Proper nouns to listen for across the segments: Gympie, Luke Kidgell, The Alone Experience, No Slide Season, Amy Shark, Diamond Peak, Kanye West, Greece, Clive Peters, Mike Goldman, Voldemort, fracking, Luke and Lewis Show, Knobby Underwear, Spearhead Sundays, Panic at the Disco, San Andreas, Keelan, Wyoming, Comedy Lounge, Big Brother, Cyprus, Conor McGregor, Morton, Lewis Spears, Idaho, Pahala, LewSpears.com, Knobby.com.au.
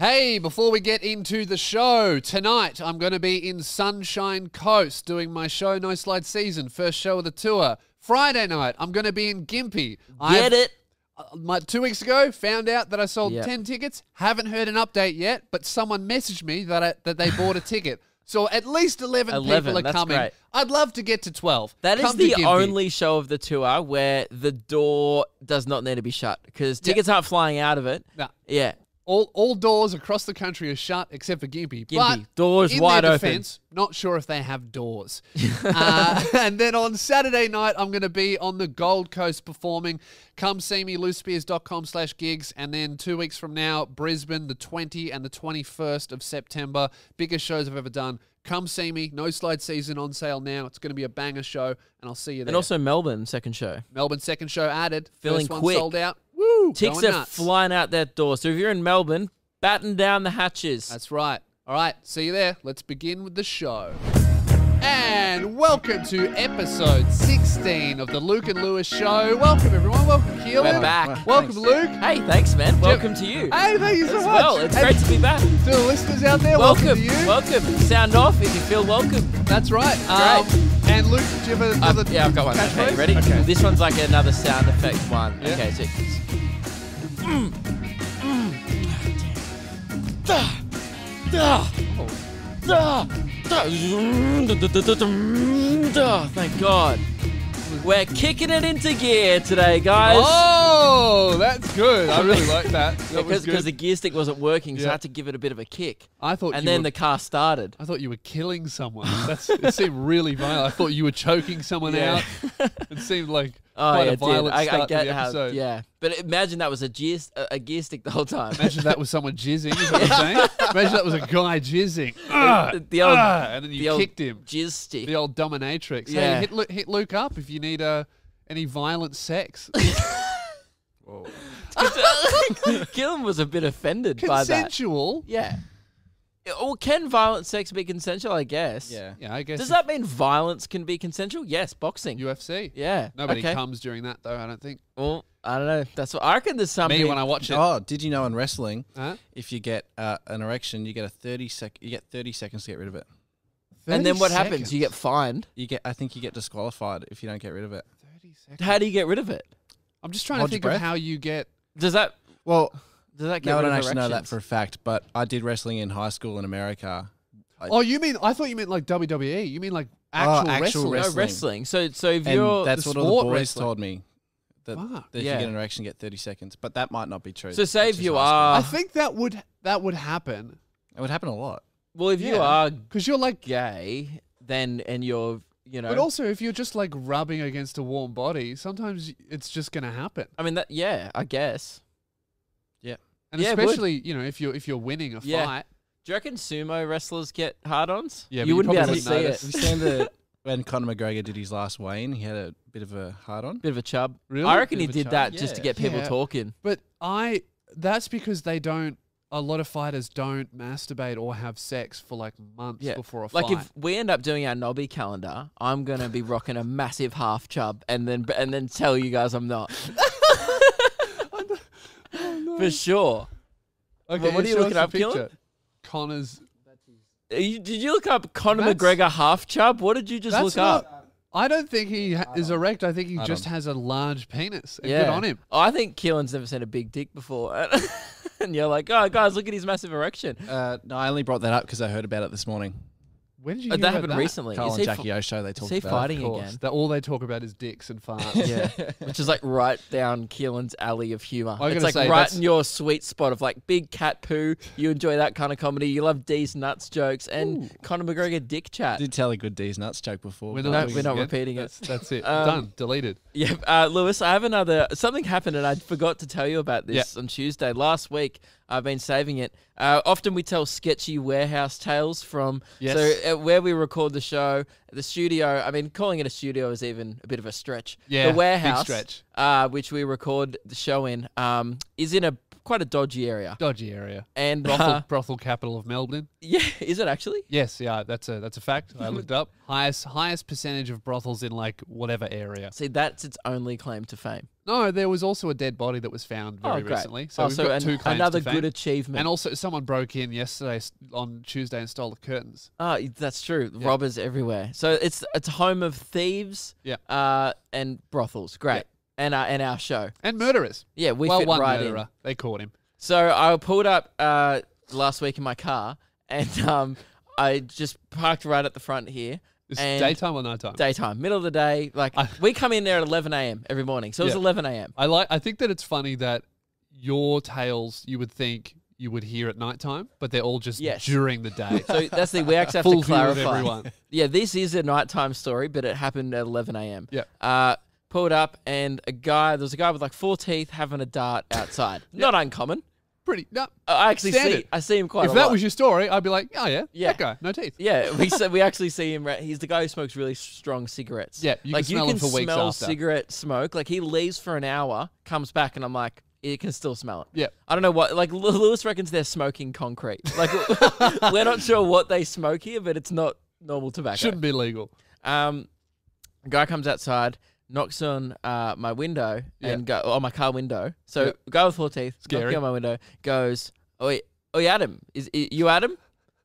Hey, before we get into the show, tonight I'm going to be in Sunshine Coast doing my show No Slide Season, first show of the tour. Friday night, I'm going to be in Gympie. My 2 weeks ago, found out that I sold 10 tickets. Haven't heard an update yet, but someone messaged me that they bought a ticket. So at least 11 people are coming. Great. I'd love to get to 12. That is the only show of the tour where the door does not need to be shut because tickets aren't flying out of it. No. Yeah. All doors across the country are shut except for Gympie. But doors in wide their defense, open. Not sure if they have doors. And then on Saturday night, I'm going to be on the Gold Coast performing. Come see me, LewSpears.com/gigs. And then 2 weeks from now, Brisbane, the 20th and the 21st of September. Biggest shows I've ever done. Come see me. No Slide Season on sale now. It's going to be a banger show, and I'll see you there. And also Melbourne, second show. Melbourne, second show added. Filling quick. First one sold out. Woo, ticks are flying out that door. So if you're in Melbourne, batten down the hatches. That's right. All right, see you there. Let's begin with the show. And welcome to episode 16 of the Luke and Lewis Show. Welcome, everyone. Welcome, Keelan. We're back. Welcome, Luke. Hey, thanks, man. Welcome to you. Hey, thank you so much. Well, it's great to be back. To the listeners out there, welcome to you. Welcome. Sound off if you feel welcome. That's right. And Luke, do you have another catchphrase? Yeah, I've got one. Okay, ready? Okay. This one's like another sound effect one. Yeah. Okay, so... Thank God. We're kicking it into gear today, guys. Oh, that's good. I really like that. Because the gear stick wasn't working, so I had to give it a bit of a kick. The car started. I thought you were killing someone. It seemed really violent. I thought you were choking someone out. It seemed like quite a violent start to the episode. Yeah, but imagine that was a gear stick the whole time. Imagine that was someone jizzing. Is what you're saying? Imagine that was a guy jizzing. And then you kicked him. Jizz stick. The old dominatrix. Yeah. Hey, hit Luke up if you need any violent sex. Whoa. Gillen was a bit offended by that. Consensual? Yeah. Well, can violent sex be consensual? I guess. Yeah, I guess. Does that mean violence can be consensual? Yes, boxing. UFC. Yeah. Nobody comes during that, though, I don't think. Well, I don't know. That's what I reckon. There's something. Me when I watch it. Oh, did you know in wrestling, if you get an erection, you get 30 seconds to get rid of it. And then what happens? You get fined. I think you get disqualified if you don't get rid of it. 30 seconds. How do you get rid of it? I'm just trying to think of how you get. Does that get rid of erections? I don't actually know that for a fact, but I did wrestling in high school in America. I thought you meant like WWE. You mean like actual wrestling? No, wrestling. So if you're that's what all the boys told me. That if you get an erection, get 30 seconds. But that might not be true. So say if you are, I think that would happen. It would happen a lot. Well, if you are, because you're like gay, then and you're. You know. But also, if you're just like rubbing against a warm body, sometimes it's just going to happen. I mean, I guess. Yeah. And especially, you know, if you're winning a fight. Do you reckon sumo wrestlers get hard-ons? Yeah, you wouldn't be able to see it. Have you seen when Conor McGregor did his last weigh-in, he had a bit of a hard-on? Bit of a chub. Really? I reckon he did that just to get people talking. But that's because they don't. A lot of fighters don't masturbate or have sex for like months before a fight. Like if we end up doing our knobby calendar, I'm going to be rocking a massive half chub and then tell you guys I'm not. Oh, no. For sure. Okay, well, what are you looking up, Keelan? Conor's... Did you look up Conor McGregor half chub? What did you just look up? I don't think he is erect. I think he just has a large penis. And good on him. Oh, I think Keelan's never seen a big dick before. And you're like, oh, guys, look at his massive erection. No, I only brought that up because I heard about it this morning. When did you hear that? That happened recently. Carl and Jackie O show, they talked about it. Is he fighting again? All they talk about is dicks and farts. Which is like right down Keelan's alley of humour. It's like right in your sweet spot of like big cat poo. You enjoy that kind of comedy. You love D's nuts jokes and Conor McGregor dick chat. Did tell a good D's nuts joke before. We're not repeating it. That's it. Done. Deleted. Yeah, Lewis, I have something happened and I forgot to tell you about this on Tuesday. Last week, I've been saving it. Often we tell sketchy warehouse tales from where we record the show, the studio. I mean, calling it a studio is even a bit of a stretch. Yeah, the warehouse, big stretch. Which we record the show in, is in quite a dodgy area. Dodgy area. And brothel capital of Melbourne. Yeah, is it actually? Yes, yeah, that's a fact. I looked up. Highest percentage of brothels in like whatever area. See, that's its only claim to fame. No, there was also a dead body that was found very recently. So we've got two claims another to fame. Good achievement. And also someone broke in yesterday on Tuesday and stole the curtains. Oh, that's true. Yeah. Robbers everywhere. So it's home of thieves and brothels. Great. Yeah. And our show. And murderers. Yeah, we fit one right murderer. In. They caught him. So I pulled up last week in my car and I just parked right at the front here. Is daytime or nighttime? Daytime, middle of the day. Like we come in there at 11 a.m. every morning, so it was 11 a.m. I think that it's funny that your tales you would think you would hear at nighttime, but they're all just during the day. So that's the we actually have to clarify. Yeah, this is a nighttime story, but it happened at 11 a.m. Yeah. Pulled up and there was a guy with like 4 teeth having a dart outside. Not uncommon. Pretty no. I actually standard. I see him quite a lot. If that was your story, I'd be like, oh yeah, that guy, no teeth. Yeah, we actually see him. He's the guy who smokes really strong cigarettes. Yeah, you like can smell him for weeks after. Cigarette smoke. Like he leaves for an hour, comes back, and I'm like, you can still smell it. Yeah, I don't know what. Like Lewis reckons they're smoking concrete. Like we're not sure what they smoke here, but it's not normal tobacco. Shouldn't be legal. Guy comes outside. Knocks on my window and on my car window. So guy with 4 teeth, knocking on my window, goes, "Oi, Adam, is you Adam?"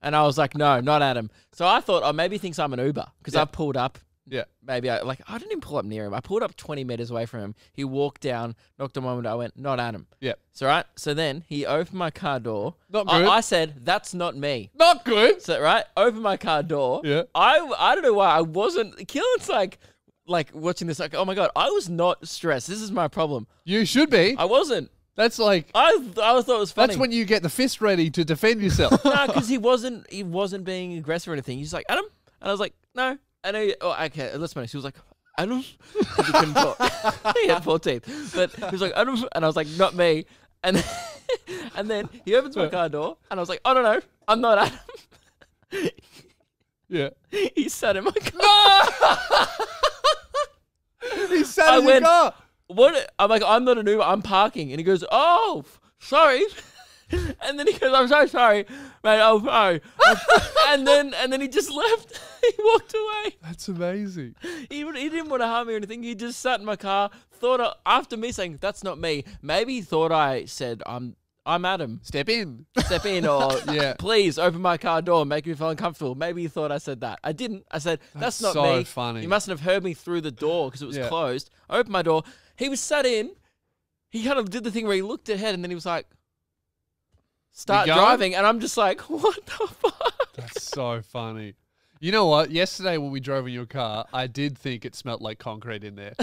And I was like, "No, not Adam." So I thought, oh, maybe he thinks I'm an Uber because I pulled up. Yeah, maybe I didn't even pull up near him. I pulled up 20 meters away from him. He walked down, knocked on my window. I went, "Not Adam." Yeah, so right. So then he opened my car door. Not good. I said, "That's not me." Not good. So right, opened my car door. Yeah, I don't know why I wasn't. Keelan's like watching this, like, oh my God, I was not stressed. This is my problem. You should be. I wasn't. That's like I thought it was funny. That's when you get the fist ready to defend yourself. No, because he wasn't being aggressive or anything. He's like, Adam, and I was like, no. And okay, let's finish. He was like, Adam, he couldn't talk. He had 4 teeth, but he was like, Adam, and I was like, not me. And then he opens my car door, and I was like, oh no, I'm not Adam. Yeah. He sat in my car. He sat in the car. What? I'm like, I'm not an Uber, I'm parking. And he goes, oh, sorry. And then he goes, I'm so sorry, mate. Oh, sorry. and then he just left. He walked away. That's amazing. He didn't want to harm me or anything. He just sat in my car, after me saying, that's not me, maybe he thought I said, I'm Adam. Step in, or please open my car door and make me feel uncomfortable. Maybe you thought I said that. I didn't. I said, that's not me. That's so funny. You mustn't have heard me through the door because it was closed. I opened my door. He was sat in. He kind of did the thing where he looked ahead and then he was like, start driving. And I'm just like, what the fuck? That's so funny. You know what? Yesterday when we drove in your car, I did think it smelled like concrete in there.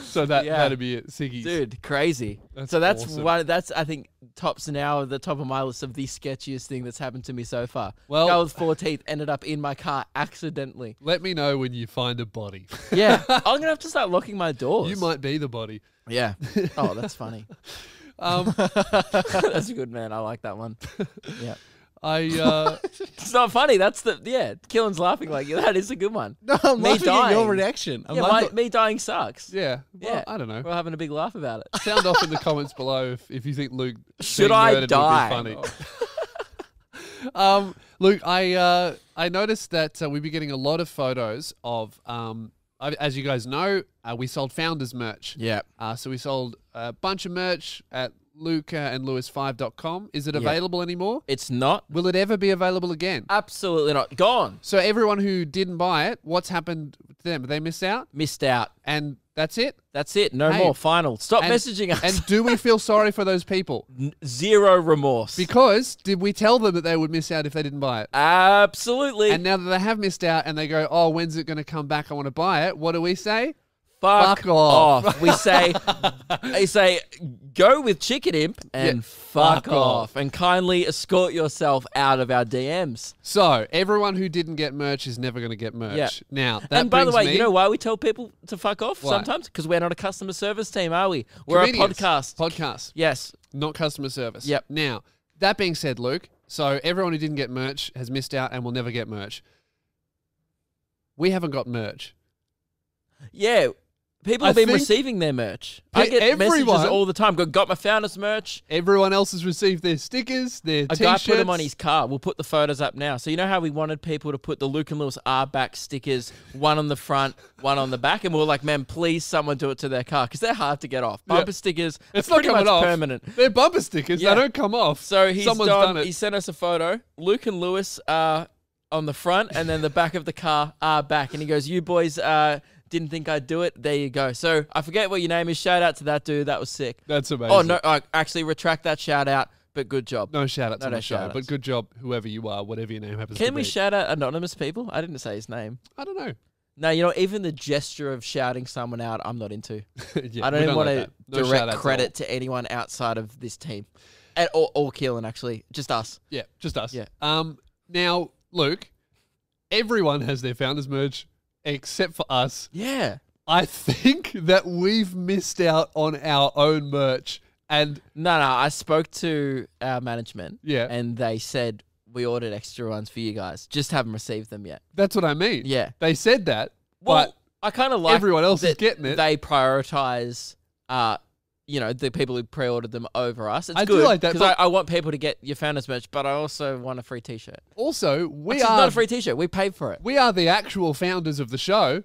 So that'd be it. Siggy's. Dude, crazy. That's awesome. That's I think tops now the top of my list of the sketchiest thing that's happened to me so far. Well, I was 4 teeth, ended up in my car accidentally. Let me know when you find a body. Yeah. I'm gonna have to start locking my doors. You might be the body. Yeah. Oh, that's funny. That's a good man. I like that one. Yeah. It's not funny. That's Keelan's laughing like that is a good one. No, I'm laughing at your reaction. I'm me dying sucks. Yeah. Well, yeah. I don't know. We're having a big laugh about it. Sound off in the comments below if you think Luke should I die. Would be funny. Luke, I noticed that we've been getting a lot of photos of as you guys know, we sold Founders merch. Yeah. So we sold a bunch of merch at LewSpears.com. Is it available anymore? It's not. Will it ever be available again? Absolutely not. Gone. So everyone who didn't buy it, what's happened to them? They missed out? Missed out. And that's it? That's it. No more. Final. Stop messaging us. And do we feel sorry for those people? Zero remorse. Because did we tell them that they would miss out if they didn't buy it? Absolutely. And now that they have missed out and they go, oh, when's it going to come back? I want to buy it. What do we say? Fuck off. We say, go with Chicken Imp and fuck off. And kindly escort yourself out of our DMs. So everyone who didn't get merch is never going to get merch. Yeah. Now, that and by the way, you know why we tell people to fuck off sometimes? Because we're not a customer service team, are we? We're Comedians. A podcast. Podcast. Yes. Not customer service. Yep. Now, that being said, Luke, so everyone who didn't get merch has missed out and will never get merch. We haven't got merch. Yeah. People have been receiving their merch. I get messages all the time. Got my Founders merch. Everyone else has received their stickers, their t-shirts. A guy put them on his car. We'll put the photos up now. So you know how we wanted people to put the Luke and Lewis R back stickers, one on the front, one on the back? And we were like, man, please someone do it to their car because they're hard to get off. Bumper stickers it's not pretty much off. Permanent. They're bumper stickers. They don't come off. So Someone's done it. He sent us a photo. Luke and Lewis are on the front and then the back of the car are back. And he goes, you boys are... Didn't think I'd do it. There you go. So I forget what your name is. Shout out to that dude. That was sick. That's amazing. Oh, no. I actually retract that shout out, but good job. No shout out to my show, but good job, whoever you are, whatever your name happens to be. Can we shout out anonymous people? I didn't say his name. I don't know. No, you know, even the gesture of shouting someone out, I'm not into. I don't even want to direct credit to anyone outside of this team. Or Keelan, actually. Just us. Yeah, just us. Yeah. Now, Luke, everyone has their Founders merch. Except for us. Yeah. I think that we've missed out on our own merch. And no, I spoke to our management. Yeah. And they said, we ordered extra ones for you guys. Just haven't received them yet. That's what I mean. Yeah. They said that. Well, but I kind of like everyone else is getting it. They prioritize, you know, the people who pre-ordered them over us. It's good. I do like that. Because I want people to get your Founders merch, but I also want a free t-shirt. Also, it's not a free t-shirt. We paid for it. We are the actual founders of the show.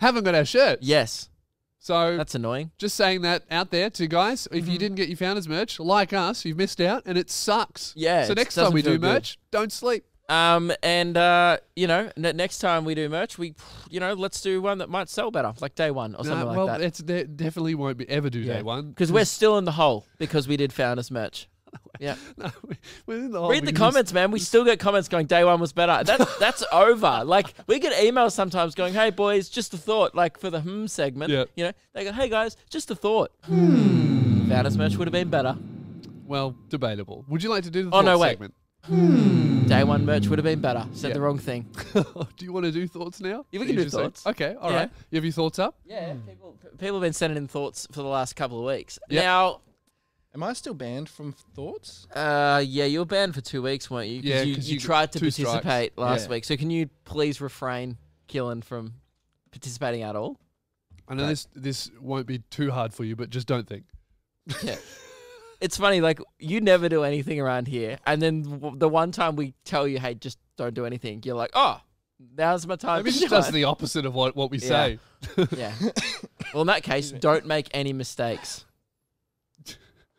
Haven't got our shirts. Yes. So that's annoying. Just saying that out there to guys. If you didn't get your Founders merch, like us, you've missed out and it sucks. Yeah. So next time we do merch, don't sleep. You know, next time we do merch, you know, let's do one that might sell better, like day one or something like that. Well, definitely won't ever do day one. Because we're still in the hole because we did Founders merch. Yeah. No, we're in the hole. Read the comments, man. We still get comments going, day one was better. That's over. Like, we get emails sometimes going, hey, boys, just a thought, like for the segment. Yeah. You know, they go, hey, guys, just a thought. Founders merch would have been better. Well, debatable. Would you like to do the thought segment? Day one merch would have been better. Said the wrong thing. Do you want to do thoughts now? Yeah, we can do thoughts. Okay, all right. You have your thoughts up? Yeah, people have been sending in thoughts for the last couple of weeks. Yep. Now, am I still banned from thoughts? Yeah, you were banned for 2 weeks, weren't you? Yeah, because you tried to participate last week. So can you please refrain, Keelan, from participating at all? I know this won't be too hard for you, but just don't think. Yeah. It's funny, like, you never do anything around here. And then the one time we tell you, hey, just don't do anything, you're like, oh, now's my time. Maybe she does the opposite of what we say. Yeah. Well, in that case, don't make any mistakes.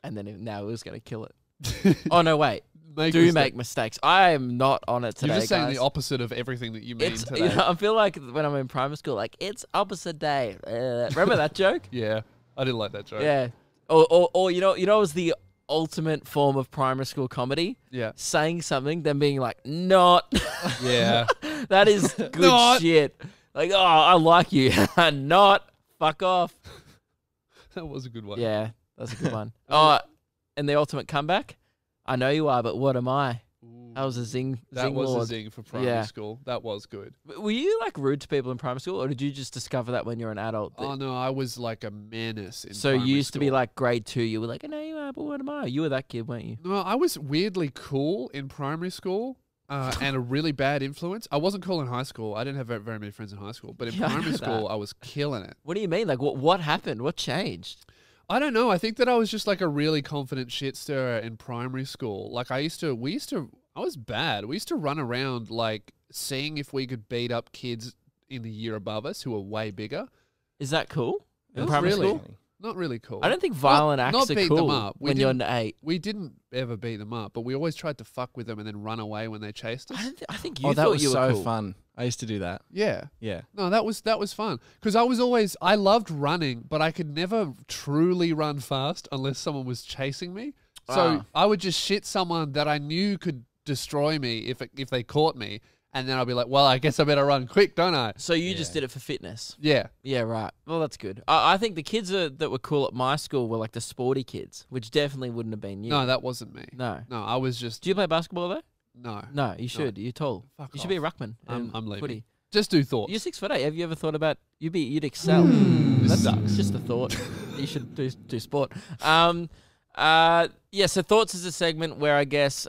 And then now it was going to kill it. Oh, no, wait. Make mistakes. I am not on it today, You're just saying the opposite of everything that you mean today. You know, I feel like when I'm in primary school, like, it's opposite day. Remember that joke? Yeah. I didn't like that joke. Yeah. Or you know, it was the ultimate form of primary school comedy. Yeah. Saying something, then being like, not. Yeah. That is good shit. Like, oh, I like you. Not. Fuck off. That was a good one. Yeah, that's a good one. And the ultimate comeback? I know you are, but what am I? Ooh, that was a zing. That was a zing for primary school. That was good. Were you like rude to people in primary school, or did you just discover that when you're an adult? Oh no, I was like a menace in primary school. So you used to be like grade 2. You were like, I know you are, but what am I? You were that kid, weren't you? No, I was weirdly cool in primary school, and a really bad influence. I wasn't cool in high school. I didn't have very many friends in high school, but in primary school, I was killing it. What do you mean? Like, what happened? What changed? I don't know. I think that I was just like a really confident shit stirrer in primary school. Like I was bad. We used to run around like seeing if we could beat up kids in the year above us who were way bigger. Is that cool? In primary school? Not really cool. I don't think violent acts are cool. Not beat them up. When you're 8. We didn't ever beat them up, but we always tried to fuck with them and then run away when they chased us. I think you thought you were so fun. I used to do that. Yeah. Yeah. No, that was fun. Because I loved running, but I could never truly run fast unless someone was chasing me. So I would just shit someone that I knew could destroy me if they caught me. And then I'll be like, well, I guess I better run quick, don't I? So you just did it for fitness. Yeah. Yeah, right. Well, that's good. I think the kids that were cool at my school were like the sporty kids, which definitely wouldn't have been you. No, that wasn't me. No. No, I was just... Do you play basketball though? No. No, you should. No. You're tall. Fuck you off. Should be a ruckman. I'm leaving. Footy. Just do thoughts. You're 6'8". Have you ever thought about... You'd excel. That sucks. Just a thought. You should do sport. Yeah, so Thoughts is a segment where I guess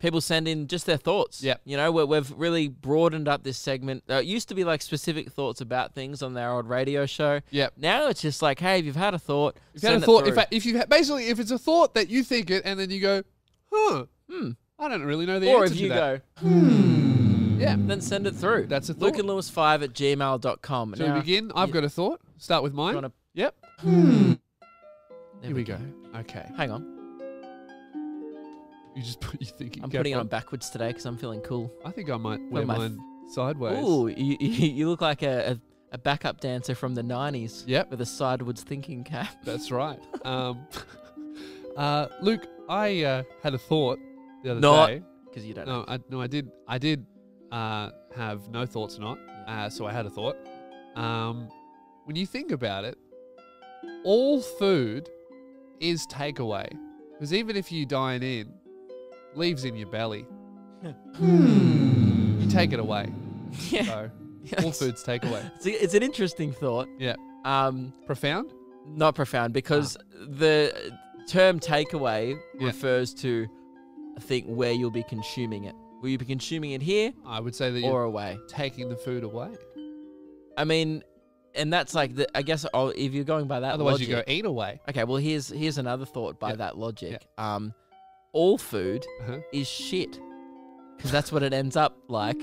people send in just their thoughts. Yeah. You know, we've really broadened up this segment. It used to be like specific thoughts about things on their old radio show. Yeah. Now it's just like, hey, if you've had a thought, basically, if it's a thought that you think it and then you go, huh, I don't really know the answer to that. Or if you go, yeah, then send it through. That's a thought. LukeandLewis5@gmail.com. Shall we begin? I've got a thought. Start with mine. Yep. There Here we go. Okay. Hang on. You just put your thinking. I'm putting it on backwards today because I'm feeling cool. I think I might wear mine sideways. Ooh, you look like a backup dancer from the 90s. Yep. With a sideways thinking cap. That's right. Luke, I had a thought the other day. Because you don't know. I did have no thoughts or not. So I had a thought. When you think about it, all food is takeaway. Because even if you dine in, leaves in your belly. You take it away. Yeah. So, all food's takeaway. It's an interesting thought. Yeah. Profound? Not profound, because the term takeaway refers to, I think, where you'll be consuming it. Will you be consuming it here? I would say that you're away. Taking the food away. I mean, and that's like, I guess if you're going by that logic. Otherwise you go eat away. Okay, well, here's another thought by that logic. Yeah. All food is shit. Because that's what it ends up like.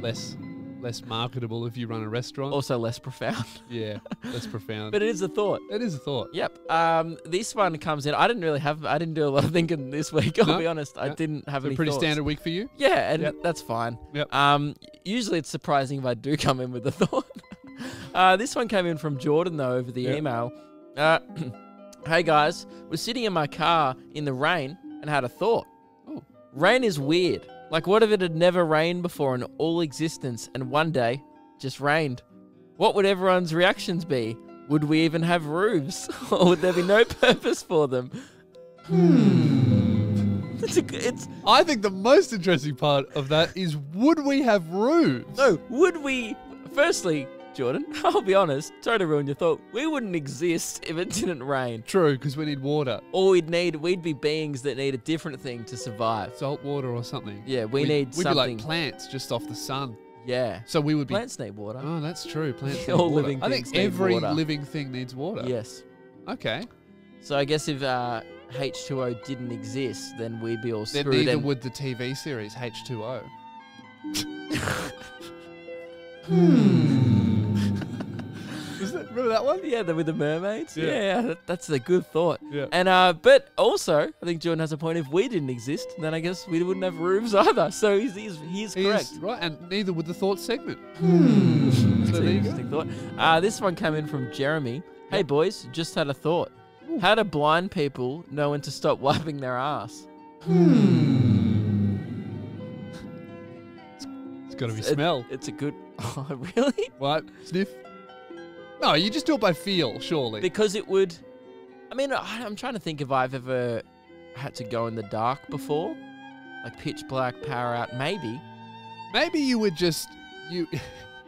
That's less marketable if you run a restaurant. Also less profound. Yeah, less profound. But it is a thought. It is a thought. Yep. This one comes in. I didn't do a lot of thinking this week. I'll be honest. I didn't have any thoughts. Standard week for you? Yeah, and that's fine. Yep. Usually it's surprising if I do come in with a thought. This one came in from Jordan, though, over the email. Hey, guys. Was sitting in my car in the rain and had a thought. Ooh. Rain is weird. Like, what if it had never rained before in all existence and one day just rained? What would everyone's reactions be? Would we even have roofs? Or would there be no purpose for them? I think the most interesting part of that is, would we have roofs? No, would we... Firstly, Jordan, I'll be honest, sorry to ruin your thought, we wouldn't exist if it didn't rain. True, because we need water. Or we'd be beings that need a different thing to survive. Salt water or something. Yeah, we need something. We'd be like plants just off the sun. Yeah. So we would be... Plants need water. Oh, that's true. Plants need water. Living I think every living thing needs water. Yes. Okay. So I guess if H2O didn't exist, then we'd be all screwed. Then neither would the TV series H2O. Remember that one? Yeah, with the mermaids. Yeah, that's a good thought. Yeah. And but also, I think Jordan has a point. If we didn't exist, then I guess we wouldn't have roofs either. So he's correct. Right, and neither would the thought segment. That's an interesting thought. This one came in from Jeremy. Hey boys, just had a thought. How do blind people know when to stop wiping their ass? It's got to be smell. It's a good. Oh, really? What? Sniff. No, you just do it by feel, surely. Because it would... I mean, I'm trying to think if I've ever had to go in the dark before. Like pitch black, power out, maybe. Maybe you would just...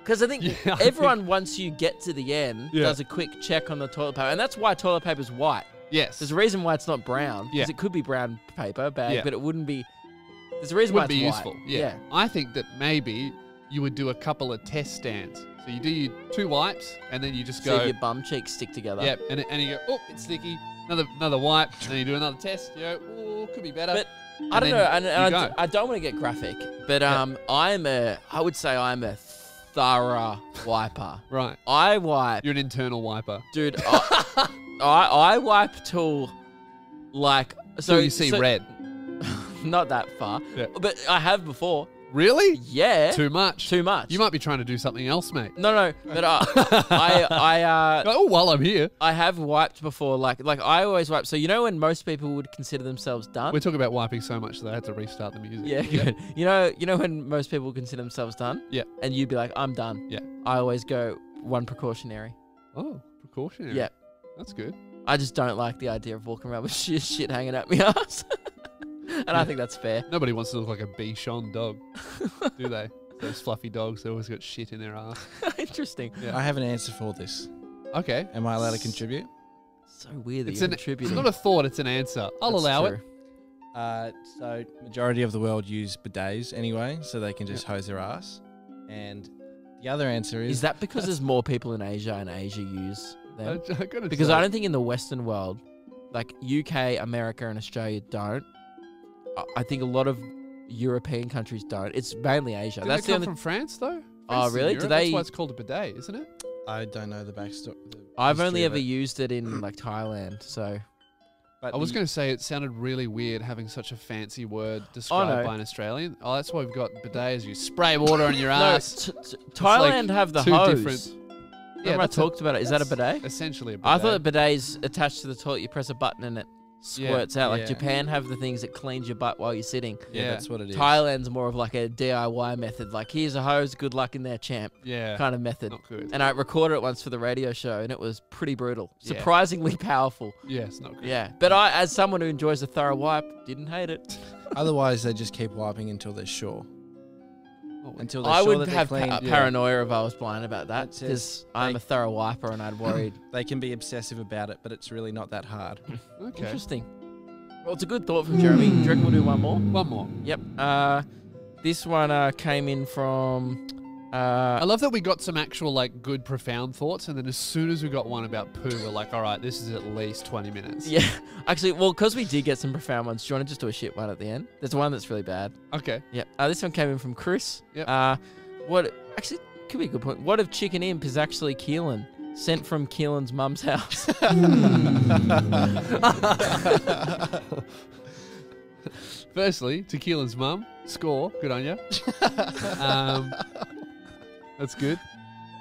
Because I think everyone, once you get to the end, does a quick check on the toilet paper. And that's why toilet paper's white. Yes. There's a reason why it's not brown. Because it could be brown paper bag, but it wouldn't be... There's a reason why it's white. Wouldn't be useful. Yeah. I think that maybe you would do a couple of test stands. So you do your two wipes, and then you just go... See if your bum cheeks stick together. Yep, and you go, oh, it's sticky. Another wipe, and then you do another test. You go, oh, could be better. But I don't know, I don't want to get graphic, but I would say I'm a thorough wiper. Right. I wipe... You're an internal wiper. Dude, I wipe till, like... So you see red. Not that far. Yeah. But I have before. Really? Yeah. Too much. Too much. You might be trying to do something else, mate. No. But while I'm here, I have wiped before. Like I always wipe. So you know when most people would consider themselves done. We're talking about wiping so much that I had to restart the music. Yeah. Good. You know when most people consider themselves done. Yeah. And you'd be like, I'm done. Yeah. I always go one precautionary. Oh, precautionary. Yeah. That's good. I just don't like the idea of walking around with shit hanging out my ass. And I think that's fair. Nobody wants to look like a Bichon dog, do they? Those fluffy dogs, they always got shit in their ass. Interesting. Yeah. I have an answer for this. Okay. Am I allowed to contribute? so weird that you're attributing. It's not a thought, it's an answer. I'll allow it. So majority of the world use bidets anyway, so they can just hose their ass. And the other answer is... Is that because there's more people in Asia and Asia use them? Because I don't think in the Western world, like UK, America and Australia don't. I think a lot of European countries don't. It's mainly Asia. That's come from France though? Oh, really? Do they... That's why it's called a bidet, isn't it? I don't know the backstory. I've only ever used it in like Thailand, so... But I was going to say it sounded really weird having such a fancy word described by an Australian. Oh, that's why we've got bidets. You spray water on your ass. Thailand like have the hose. Yeah, I talked about it. Is that a bidet? Essentially a bidet. I thought a bidet is attached to the toilet. You press a button and it squirts out. Like Japan have the things that cleans your butt while you're sitting. Yeah, that's what it is. Thailand's more of like a DIY method. Like, here's a hose, good luck in there, champ. Yeah. Kind of method. Not good. And I recorded it once for the radio show and it was pretty brutal. Surprisingly powerful. Yeah, it's not good. Yeah. But I, as someone who enjoys a thorough wipe, didn't hate it. Otherwise, they just keep wiping until they're sure. Until they're sure that they're clean. I would have paranoia if I was blind about that, because I'm a thorough wiper and I'd worried. They can be obsessive about it, but it's really not that hard. Okay. Interesting. Well, it's a good thought from Jeremy. Do you reckon we'll do one more? One more. Yep. This one came in from... I love that we got some actual, like, good, profound thoughts, and then as soon as we got one about poo, we're like, all right, this is at least 20 minutes. Yeah. Actually, well, because we did get some profound ones, do you want to just do a shit one at the end? There's one that's really bad. Okay. Yep. This one came in from Chris. Yep. What... Actually, could be a good point. What if Chicken Imp is actually Keelan, sent from Keelan's mum's house? Firstly, to Keelan's mum, score. Good on you. That's good.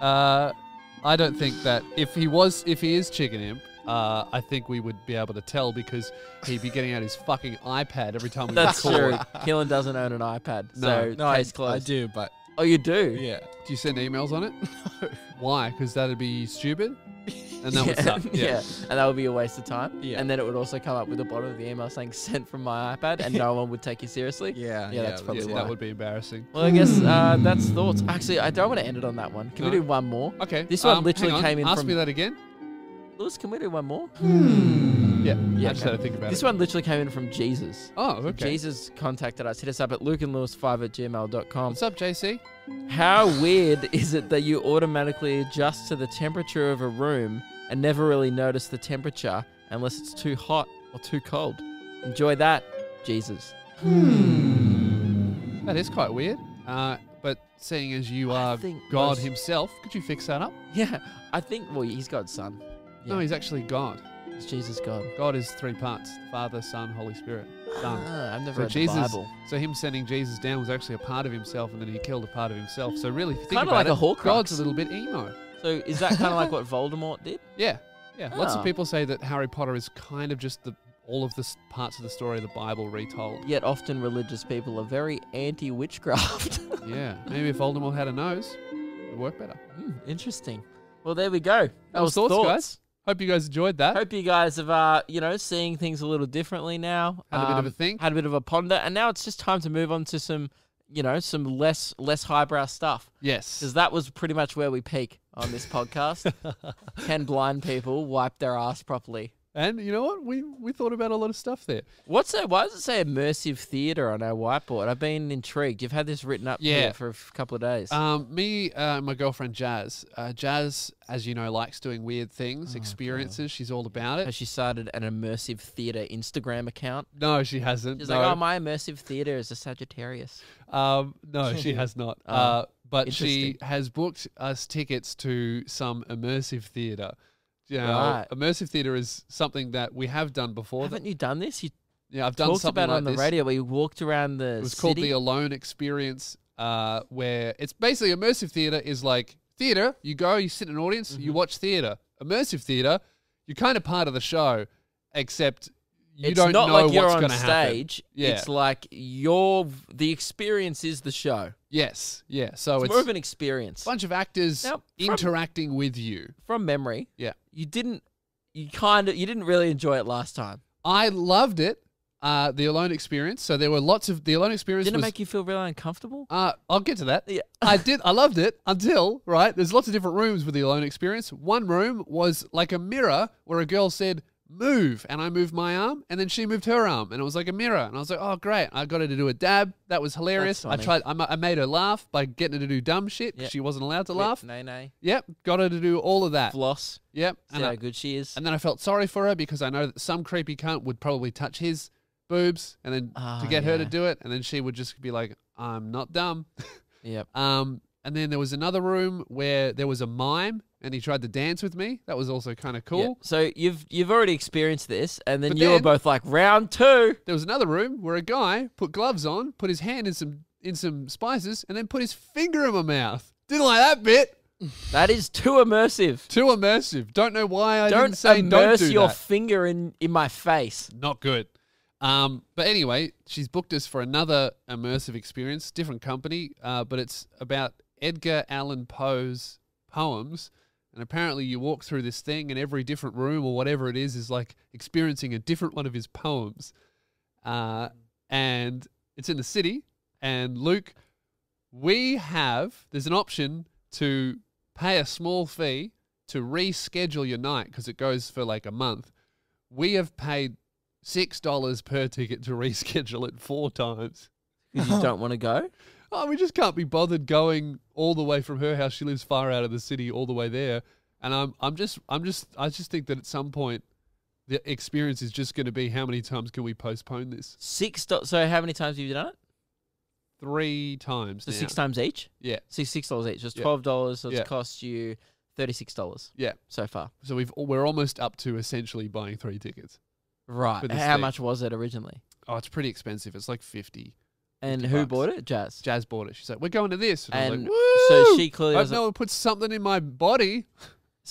I don't think that if he is Chicken Imp, I think we would be able to tell because he'd be getting out his fucking iPad every time we record. That's true. Keelan doesn't own an iPad. No, so case closed. I do, but... Oh, you do? Yeah. Do you send emails on it? No. Why? Because that'd be stupid? And that would suck. Yeah. And that would be a waste of time. Yeah. And then it would also come up with the bottom of the email saying sent from my iPad and no one would take you seriously. Yeah. Yeah, that's probably why. That would be embarrassing. Well, I guess that's thoughts. Actually, I don't want to end it on that one. Can we do one more? Okay. This one literally came in Ask me that again. Lewis, can we do one more? Yeah, I just had to think about it. This one literally came in from Jesus. Oh, okay. Jesus contacted us. Hit us up at lukeandlewis5@gmail.com. What's up, JC? How weird is it that you automatically adjust to the temperature of a room and never really notice the temperature unless it's too hot or too cold? Enjoy that, Jesus. That is quite weird. But seeing as you are God himself, could you fix that up? Yeah, I think, well, he's God's son. Yeah. No, he's actually God. It's Jesus God. God is three parts: Father, Son, Holy Spirit. I've never read the Bible. So him sending Jesus down was actually a part of himself, and then he killed a part of himself. So really, if you think about it, God's a little bit emo. So is that kind of like what Voldemort did? Yeah, yeah. Oh. Lots of people say that Harry Potter is kind of just all of the parts of the story of the Bible retold. Yet often religious people are very anti-witchcraft. Yeah, maybe if Voldemort had a nose, it would work better. Interesting. Well, there we go. That was thoughts, guys. Hope you guys enjoyed that. Hope you guys have, you know, seeing things a little differently now. Had a bit of a think. Had a bit of a ponder. And now it's just time to move on to some, you know, some less highbrow stuff. Yes. Because that was pretty much where we peak on this podcast. Can blind people wipe their ass properly? And you know what? We thought about a lot of stuff there. Why does it say immersive theatre on our whiteboard? I've been intrigued. You've had this written up here for a couple of days. Me and my girlfriend Jazz. Jazz, as you know, likes doing weird things, experiences. God. She's all about it. Has she started an immersive theatre Instagram account? No, she hasn't. She's like, oh, my immersive theatre is a Sagittarius. No, she has not. But she has booked us tickets to some immersive theatre. Yeah, immersive theatre is something that we have done before. Haven't you done this? Yeah, I've done something like this. Talked about it on the radio where you walked around the city. It was called The Alone Experience, where it's basically immersive theatre is like theatre. You go, you sit in an audience, you watch theatre. Immersive theatre, you're kind of part of the show, except you don't know what's going to happen. It's not like you're on stage. Yeah. It's like the experience is the show. Yes, yeah. So it's more of an experience. A bunch of actors interacting with you. From memory, you didn't really enjoy it last time. I loved it, The Alone Experience. So there were lots of The Alone Experience. Didn't it make you feel really uncomfortable? I'll get to that. Yeah. I did. I loved it until there's lots of different rooms with The Alone Experience. One room was like a mirror where a girl said, move. And I moved my arm, and then she moved her arm, and it was like a mirror. And I was like, oh, great. I got her to do a dab. That was hilarious. I made her laugh by getting her to do dumb shit. Yep. She wasn't allowed to laugh. Yep. Got her to do all of that. Floss. Yep. See how good she is. And then I felt sorry for her because I know that some creepy cunt would probably touch his boobs and then to get her to do it. And then she would just be like, I'm not dumb. Yep. And then there was another room where there was a mime, and he tried to dance with me. That was also kind of cool. Yeah. So you've already experienced this, and then you were both like, round two. There was another room where a guy put gloves on, put his hand in some spices, and then put his finger in my mouth. Didn't like that bit. That is too immersive. Too immersive. Don't know why I didn't say don't do that. Don't immerse your finger in my face. Not good. But anyway, she's booked us for another immersive experience, different company, but it's about Edgar Allan Poe's poems. And apparently you walk through this thing and every different room or whatever it is like experiencing a different one of his poems. And it's in the city. And Luke, there's an option to pay a small fee to reschedule your night because it goes for like a month. We have paid $6 per ticket to reschedule it 4 times. Because you don't want to go? Oh, we just can't be bothered going all the way from her house. She lives far out of the city, all the way there. And I just think that at some point the experience is just going to be how many times can we postpone this? So how many times have you done it? 3 times. So now. 6 times each? Yeah. So $6 each. So it's $12. So it's cost you $36. Yeah. So far. So we're almost up to essentially buying 3 tickets. Right. How much was it originally? Oh, it's pretty expensive. It's like 50. And who bought it? Jazz. Jazz bought it. She's like, we're going to this. And I was like, woo! So she clearly doesn't... I know it puts something in my body.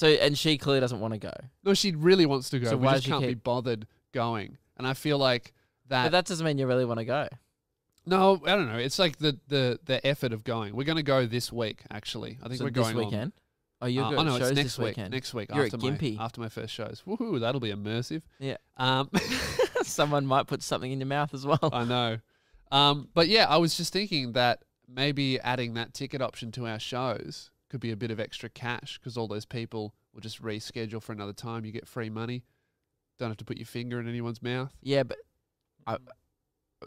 And she clearly doesn't want to go. No, she really wants to go. So we just can't be bothered going. And I feel like that... But that doesn't mean you really want to go. No, I don't know. It's like the effort of going. We're going to go this week, actually. I think we're going this weekend? Oh, you're going to shows next week. Next week. You're at Gympie. After my first shows. Woohoo, that'll be immersive. Yeah. Someone might put something in your mouth as well. I know. But yeah, I was just thinking that maybe adding that ticket option to our shows could be a bit of extra cash because all those people will just reschedule for another time. You get free money. Don't have to put your finger in anyone's mouth. Yeah, but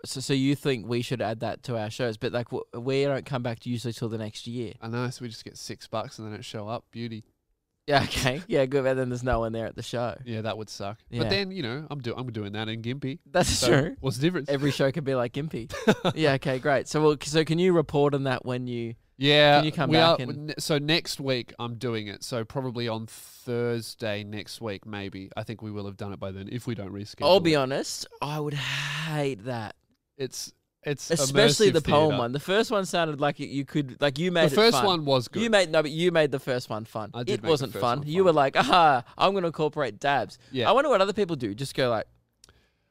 so you think we should add that to our shows, but like we don't come back usually till the next year. I know, so we just get $6 and they don't show up. Beauty. Yeah, okay. Yeah, good. And then there's no one there at the show. Yeah, that would suck. Yeah. But then, you know, I'm doing that in Gympie. That's true. What's the difference? Every show could be like Gympie. Yeah, okay, great. So so can you report on that when you can you come back? So next week I'm doing it. So probably on Thursday next week maybe. I think we will have done it by then if we don't reschedule. I'll be honest, I would hate that. It's especially the poem one. The first one sounded like you could you made it fun. The first one was good. But you made the first one fun. I did. It wasn't fun. You were like, aha, I'm going to incorporate dabs. Yeah. I wonder what other people do. Just go like.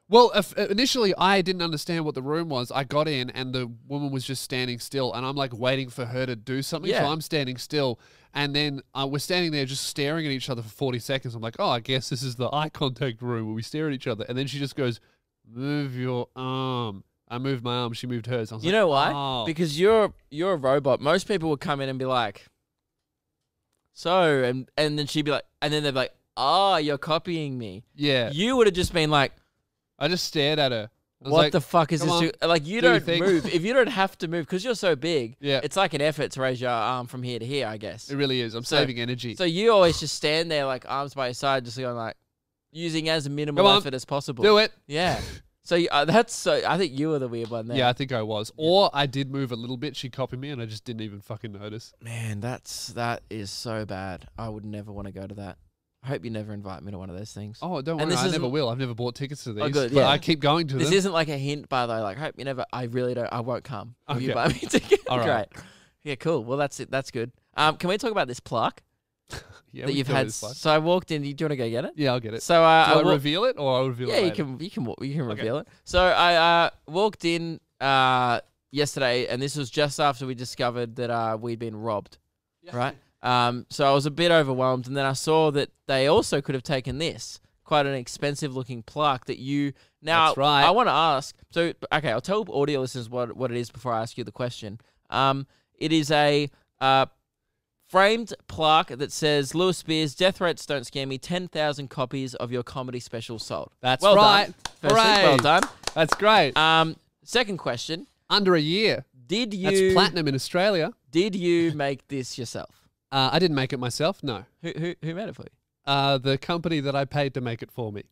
Well, initially I didn't understand what the room was. I got in and the woman was just standing still, and I'm like waiting for her to do something. Yeah. So I'm standing still, and then we're standing there just staring at each other for 40 seconds. I'm like, oh, I guess this is the eye contact room where we stare at each other, and then she just goes, move your arm. I moved my arm. She moved hers. I was like, you know why? Oh. Because you're a robot. Most people will come in and be like, so, and then she'd be like, and then they'd be like, oh, you're copying me. Yeah. You would have just been like, I just stared at her. What like, the fuck is this? Like you don't move. If you don't have to move, because you're so big, it's like an effort to raise your arm from here to here, I guess. It really is. I'm saving energy. So you always just stand there like arms by your side, just going like, using as minimal effort as possible. Do it. Yeah. So I think you were the weird one there. Yeah, I think I was. Or I did move a little bit. She copied me, and I just didn't even fucking notice. Man, that is so bad. I would never want to go to that. I hope you never invite me to one of those things. Oh, don't worry. I never will. I've never bought tickets to these. Oh, good. Yeah. But I keep going to them. This isn't like a hint, by the way. Like, hope you never. I really don't. I won't come. Will you buy me a ticket? All right. Great. Yeah, cool. Well, that's it. That's good. Can we talk about this plaque? Yeah, that you've had. So I walked in. Do you want to go get it? Yeah, I'll get it. So do I reveal it, or I'll reveal it? Yeah, you can reveal it. So I walked in yesterday, and this was just after we discovered that we'd been robbed, right? So I was a bit overwhelmed, and then I saw that they also could have taken this, quite an expensive looking plaque that you now. That's right. I want to ask. So okay, I'll tell audio listeners what it is before I ask you the question. It is a framed plaque that says, Lewis Spears, death rates don't scare me, 10,000 copies of your comedy special sold. That's right. Well done. Firstly, well done. That's great. Second question. Under a year. Did you... That's platinum in Australia. Did you make this yourself? I didn't make it myself, no. Who made it for you? The company that I paid to make it for me.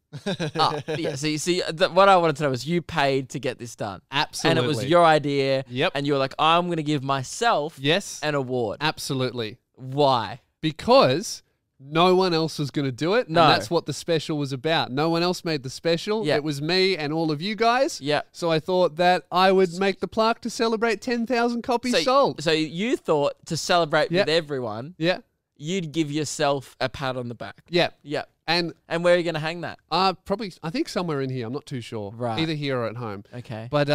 Oh, yeah. So you see, what I wanted to know was you paid to get this done. Absolutely. And it was your idea. Yep. And you were like, I'm going to give myself an award. Absolutely. Why? Because no one else was going to do it. No. And that's what the special was about. No one else made the special. Yep. It was me and all of you guys. Yeah. So I thought that I would make the plaque to celebrate 10,000 copies sold. So you thought to celebrate with everyone. Yeah. You'd give yourself a pat on the back. Yeah. Yeah. And where are you going to hang that? Probably, I think somewhere in here. I'm not too sure. Right. Either here or at home. Okay. But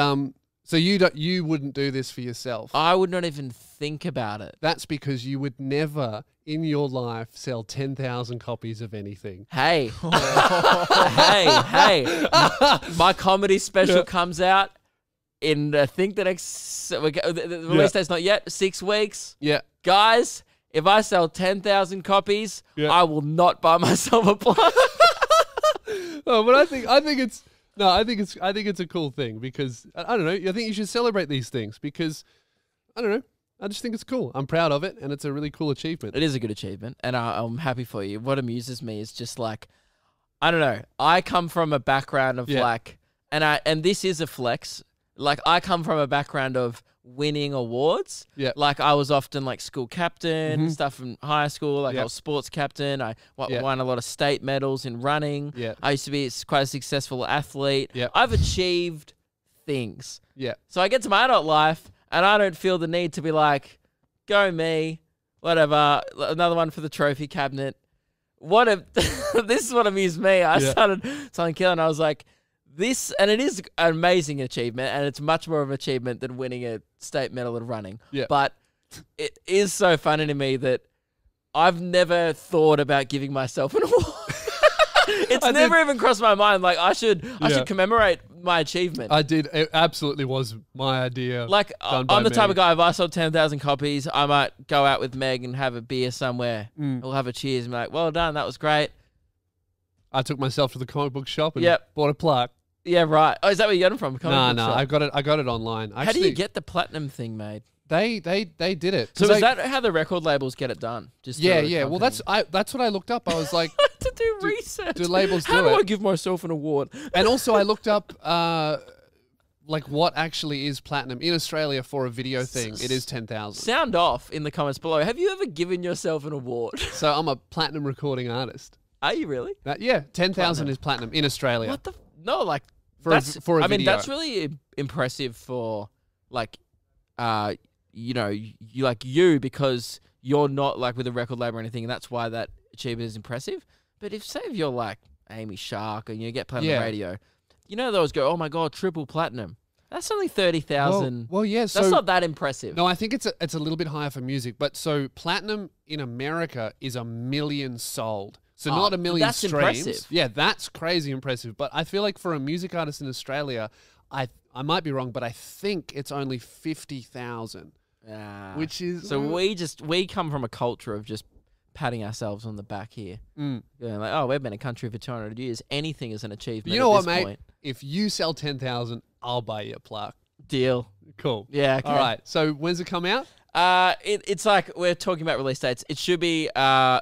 so you wouldn't do this for yourself. I would not even think about it. That's because you would never in your life sell 10,000 copies of anything. Hey. Hey. My comedy special comes out in, I think, the next, the release date's not yet, 6 weeks. Yeah. Guys. If I sell 10,000 copies, I will not buy myself a plaque. No, but I think it's a cool thing because I don't know. I think you should celebrate these things because I don't know. I just think it's cool. I'm proud of it, and it's a really cool achievement. It is a good achievement, and I'm happy for you. What amuses me is just like I don't know. I come from a background of like, and this is a flex. Like I come from a background of winning awards. Yeah. Like I was often like school captain, stuff from high school. Like I was sports captain. I won a lot of state medals in running. Yeah. I used to be quite a successful athlete. Yeah. I've achieved things. Yeah. So I get to my adult life and I don't feel the need to be like, go me, whatever. Another one for the trophy cabinet. What if this is what amused me. I started something killing. I was like, this, and it is an amazing achievement, and it's much more of an achievement than winning a state medal in running. Yeah. But it is so funny to me that I've never thought about giving myself an award. It never even crossed my mind. Like I should commemorate my achievement. I did. It absolutely was my idea. Like I'm the type of guy, if I sold 10,000 copies, I might go out with Meg and have a beer somewhere. We'll have a cheers and be like, well done, that was great. I took myself to the comic book shop and bought a plaque. Yeah, right. Oh, is that where you got it from? No, I got it online. Actually, how do you get the platinum thing made? They did it. So is that how the record labels get it done? Just company. Well, that's what I looked up. I was like, to do research. Do labels do it? How do I give myself an award? And also, I looked up like what actually is platinum in Australia for a video thing. It is 10,000. Sound off in the comments below. Have you ever given yourself an award? So I'm a platinum recording artist. Are you really? Yeah, 10,000 is platinum in Australia. What the? No, like. For a video. I mean, that's really impressive for, like, you know, you because you're not, like, with a record label or anything, and that's why that achievement is impressive. But if you're, like, Amy Shark and you get played on the radio, you know, those go, oh, my God, triple platinum. That's only 30,000. Well, yeah. So that's not that impressive. No, I think it's a little bit higher for music. But so platinum in America is 1 million sold. So not 1 million streams. That's impressive. Yeah, that's crazy impressive. But I feel like for a music artist in Australia, I might be wrong, but I think it's only 50,000. Which is so we come from a culture of just patting ourselves on the back here. Yeah, like, oh, we've been a country for 200 years. Anything is an achievement. You know what, mate? Point. If you sell 10,000, I'll buy you a plaque. Deal. Cool. Yeah. Okay. All right. So when's it come out? It's like we're talking about release dates. It should be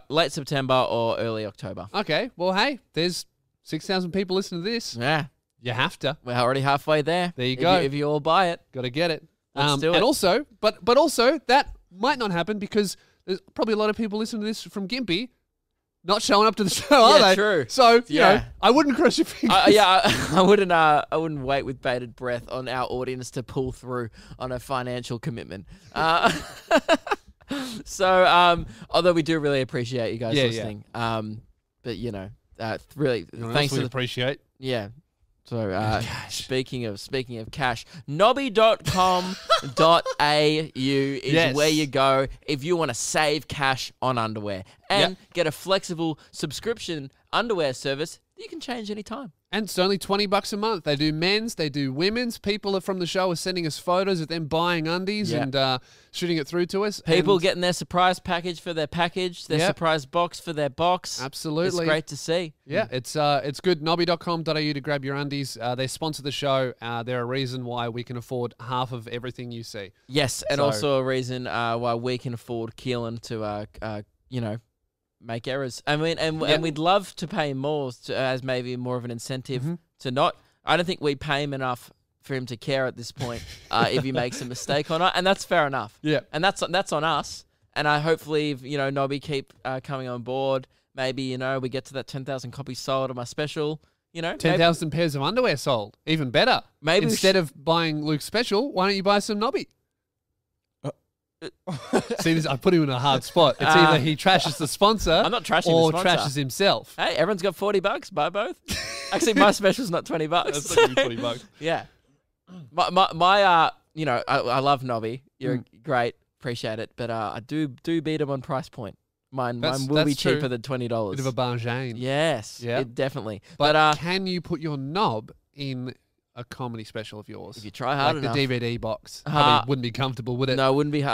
late September or early October. Okay. Well, hey, there's 6,000 people listening to this. Yeah. You have to. We're already halfway there. There you go. If you all buy it. Got to get it. Let's do it. And also, but also, that might not happen because there's probably a lot of people listening to this from Gympie not showing up to the show, are they? True. So, you know, I wouldn't cross your fingers. I wouldn't wait with bated breath on our audience to pull through on a financial commitment. So, although we do really appreciate you guys listening. Yeah. But, you know, really, thanks. We appreciate. Yeah. So, speaking of cash, Knobby.com.au is where you go if you want to save cash on underwear and get a flexible subscription underwear service that you can change anytime. And it's only $20 a month. They do men's, they do women's. People from the show are sending us photos of them buying undies and shooting it through to us. People getting their surprise package for their package, their surprise box for their box. Absolutely. It's great to see. Yeah, it's good. Knobby.com.au to grab your undies. They sponsor the show. They're a reason why we can afford half of everything you see. Yes, and also a reason why we can afford Keelan to, you know, make errors. I mean, and we'd love to pay more to, as maybe more of an incentive to not. I don't think we pay him enough for him to care at this point if he makes a mistake or not, and that's fair enough. Yeah, and that's on us. And I hopefully, you know, Knobby keep coming on board. Maybe, you know, we get to that 10,000 copies sold of my special. You know, 10,000 pairs of underwear sold. Even better. Maybe instead of buying Luke's special, why don't you buy some Knobby? See, I put him in a hard spot. It's either he trashes the sponsor or trashes himself. Hey, everyone's got $40. Buy both. Actually, my special's not $20. That's like $20. Yeah. You know, I love Knobby. You're great. Appreciate it. But I do beat him on price point. Mine will be cheaper than $20. Bit of a bargain. Yes. Yeah. Definitely. But can you put your knob in a comedy special of yours? If you try hard enough. Like the DVD box. I mean, wouldn't be comfortable, would it? No, it wouldn't be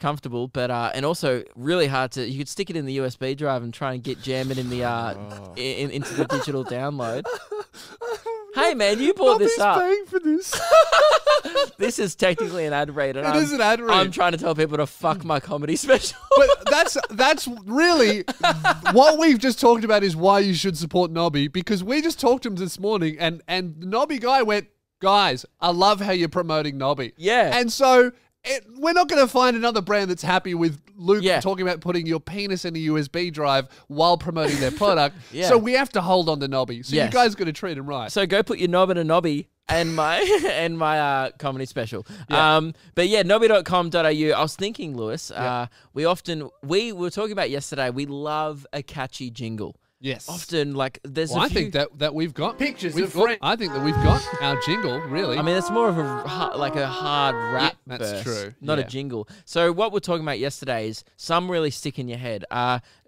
comfortable, but and also really hard to. You could stick it in the USB drive and try and get jam it in the into the digital download. Hey man, you brought this up. Paying for this. This is technically an ad read. It is an ad read. I'm trying to tell people to fuck my comedy special. But that's really what we've just talked about is why you should support Knobby, because we just talked to him this morning and the Knobby guy went, guys, I love how you're promoting Knobby. Yeah. And so we're not going to find another brand that's happy with Luke talking about putting your penis in a USB drive while promoting their product. So we have to hold on to Knobby. So you guys got to treat him right. So go put your knob in a Knobby and my comedy special. Yeah. But yeah, Knobby.com.au. I was thinking, Lewis, we were talking about yesterday, we love a catchy jingle. Yes. Often, like, there's a few... I think that we've got... Pictures of friends. I think that we've got our jingle, really. I mean, it's more of a, like a hard rap burst. That's true. Not a jingle. So what we're talking about yesterday is some really stick in your head.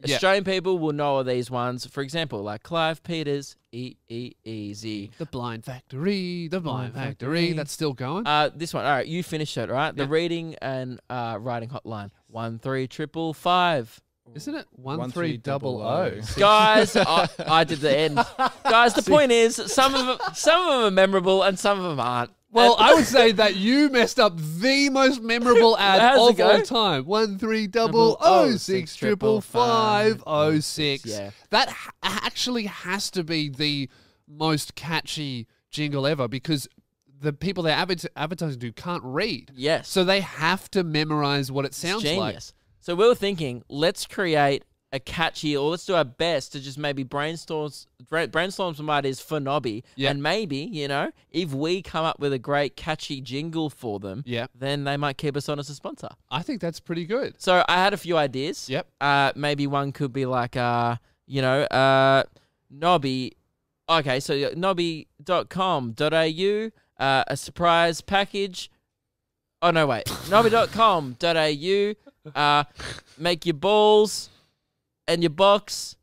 Australian people will know of these ones. For example, like Clive Peters, Easy. The Blind Factory, The Blind Factory. That's still going. This one. All right, you finished it, right? Yeah. The Reading and Writing Hotline. 13555. Isn't it 1 3 00? Guys, I did the end. Guys, the point is, some of them are memorable and some of them aren't. Well, I would say that you messed up the most memorable ad of all time. 1 3 00 6 555 06. Yeah. That actually has to be the most catchy jingle ever, because the people they're advertising to can't read. Yes. So they have to memorize what it sounds like. So we were thinking, let's create a catchy, or let's do our best to just maybe brainstorm some ideas for Knobby. Yeah. And maybe, you know, if we come up with a great catchy jingle for them, then they might keep us on as a sponsor. I think that's pretty good. So I had a few ideas. Yep. Maybe one could be like, you know, Knobby. Okay, so Knobby.com.au, a surprise package. Oh, no, wait. Knobby.com.au. Make your balls and your box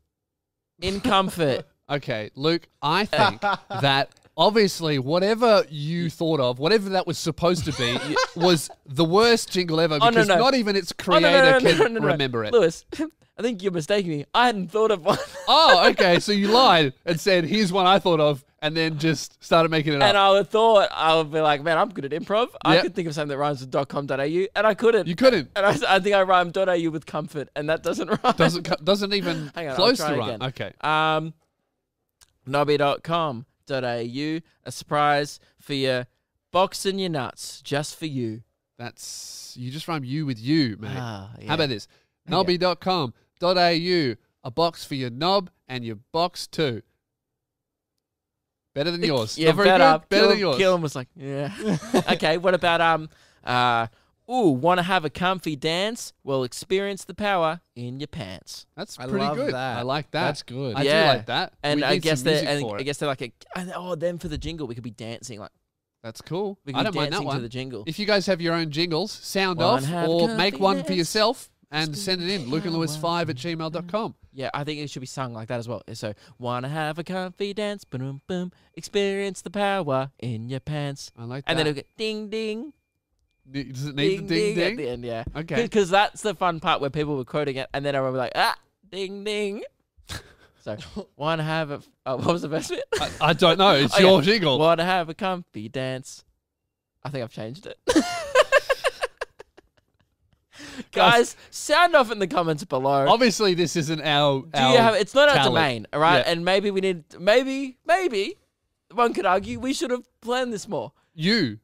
in comfort. Okay, Luke, I think that obviously whatever you thought of, whatever that was supposed to be, was the worst jingle ever, because not even its creator can remember it. Lewis, I think you're mistaking me. I hadn't thought of one. Oh, okay, so you lied and said, here's one I thought of, and then just started making it up. And I would be like, man, I'm good at improv. I could think of something that rhymes with .com.au, and I couldn't. You couldn't. And I think I rhymed .au with comfort, and that doesn't rhyme. Doesn't even close to rhyme. Okay. Knobby.com.au, a surprise for your box and your nuts, just for you. That's, you just rhyme you with you, mate. How about this? Knobby.com.au, a box for your knob and your box too. Better than yours. Yeah, better than yours. Keelan was like, yeah. Okay, what about, ooh, want to have a comfy dance? Well, experience the power in your pants. That's pretty good. I like that. That's good. I do like that. And I guess they're like, then for the jingle, we could be dancing like. That's cool. We could be dancing to the jingle. If you guys have your own jingles, sound off or make one for yourself. and send it in. lukeandlewis5@gmail.com. Yeah, I think it should be sung like that as well. So, wanna have a comfy dance, boom, boom, experience the power in your pants. I like that. And then it'll get ding, ding. Does it need the ding, ding? At the end, yeah. Okay. Because that's the fun part where people were quoting it, and then I remember like, ah, ding, ding. So, wanna have a... Oh, what was the best bit? I don't know. It's your jingle. Wanna have a comfy dance. I think I've changed it. Guys, sound off in the comments below. Obviously, this isn't our it's not our domain, all right? Yeah. And maybe we need... Maybe, one could argue, we should have planned this more. You...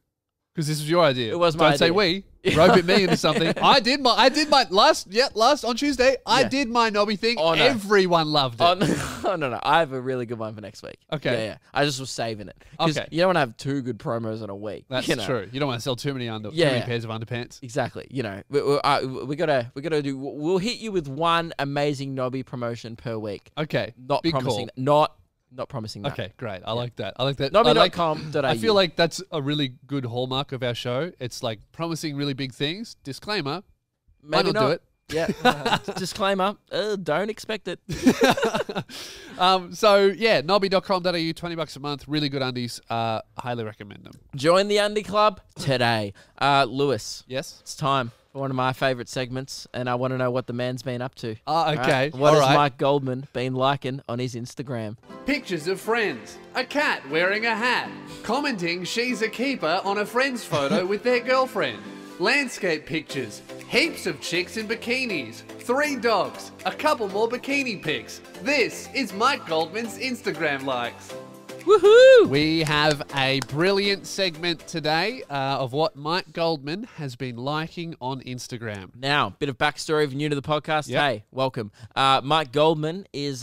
Because this was your idea. It was my idea. Don't say we. Rope at me into something. I did my last on Tuesday. I did my knobby thing. Oh, no. Everyone loved it. Oh no. I have a really good one for next week. Okay. Yeah. I just was saving it. Okay. You don't want to have two good promos in a week. That's true. You don't want to sell too many pairs of underpants. Exactly. You know, we gotta do. We'll hit you with one amazing knobby promotion per week. Okay. Not promising that. Okay, great. I like that. I like that. Knobby.com.au. I feel like that's a really good hallmark of our show. It's like promising really big things. Disclaimer. Maybe not do it. Yeah. Disclaimer. Don't expect it. So, yeah, Knobby.com.au, 20 bucks a month. Really good undies. Highly recommend them. Join the Undie Club today. Lewis. Yes? It's time. One of my favourite segments, and I want to know what the man's been up to. Ah, okay. What has Mike Goldman been liking on his Instagram? Pictures of friends, a cat wearing a hat, commenting she's a keeper on a friend's photo with their girlfriend, landscape pictures, heaps of chicks in bikinis, 3 dogs, a couple more bikini pics. This is Mike Goldman's Instagram likes. Woohoo! We have a brilliant segment today of what Mike Goldman has been liking on Instagram. Now, bit of backstory if you're new to the podcast. Yep. Hey, welcome. Mike Goldman is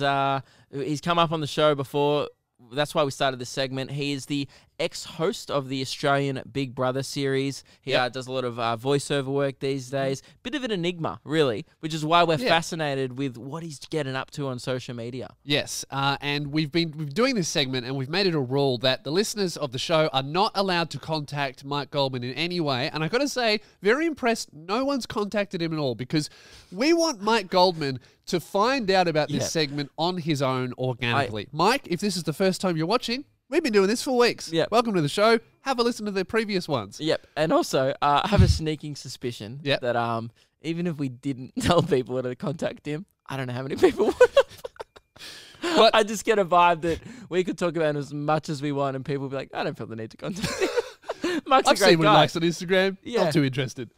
he's come up on the show before. That's why we started this segment. He is the ex-host of the Australian Big Brother series. He does a lot of voiceover work these days. Bit of an enigma, really, which is why we're fascinated with what he's getting up to on social media. Yes, and we've been doing this segment, and we've made it a rule that the listeners of the show are not allowed to contact Mike Goldman in any way. And I got to say, very impressed. No one's contacted him at all, because we want Mike Goldman to find out about this segment on his own organically. Mike, if this is the first time you're watching, we've been doing this for weeks. Yep. Welcome to the show. Have a listen to the previous ones. Yep. And also, I have a sneaking suspicion that even if we didn't tell people to contact him, I don't know how many people would have. But I just get a vibe that we could talk about him as much as we want and people would be like, I don't feel the need to contact him. Mike's a great guy. I've seen what he likes on Instagram. Yeah. Not too interested.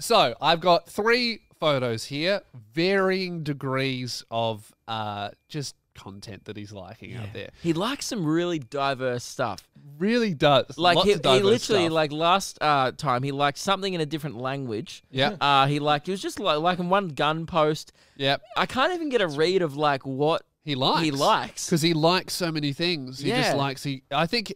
So, I've got 3 photos here, varying degrees of just content that he's liking out there. He likes some really diverse stuff. Really does. Like he literally like last time he liked something in a different language. Yeah. He was just liking one gun post. Yeah. I can't even get a read of like what he likes. Because he likes so many things. He just likes I think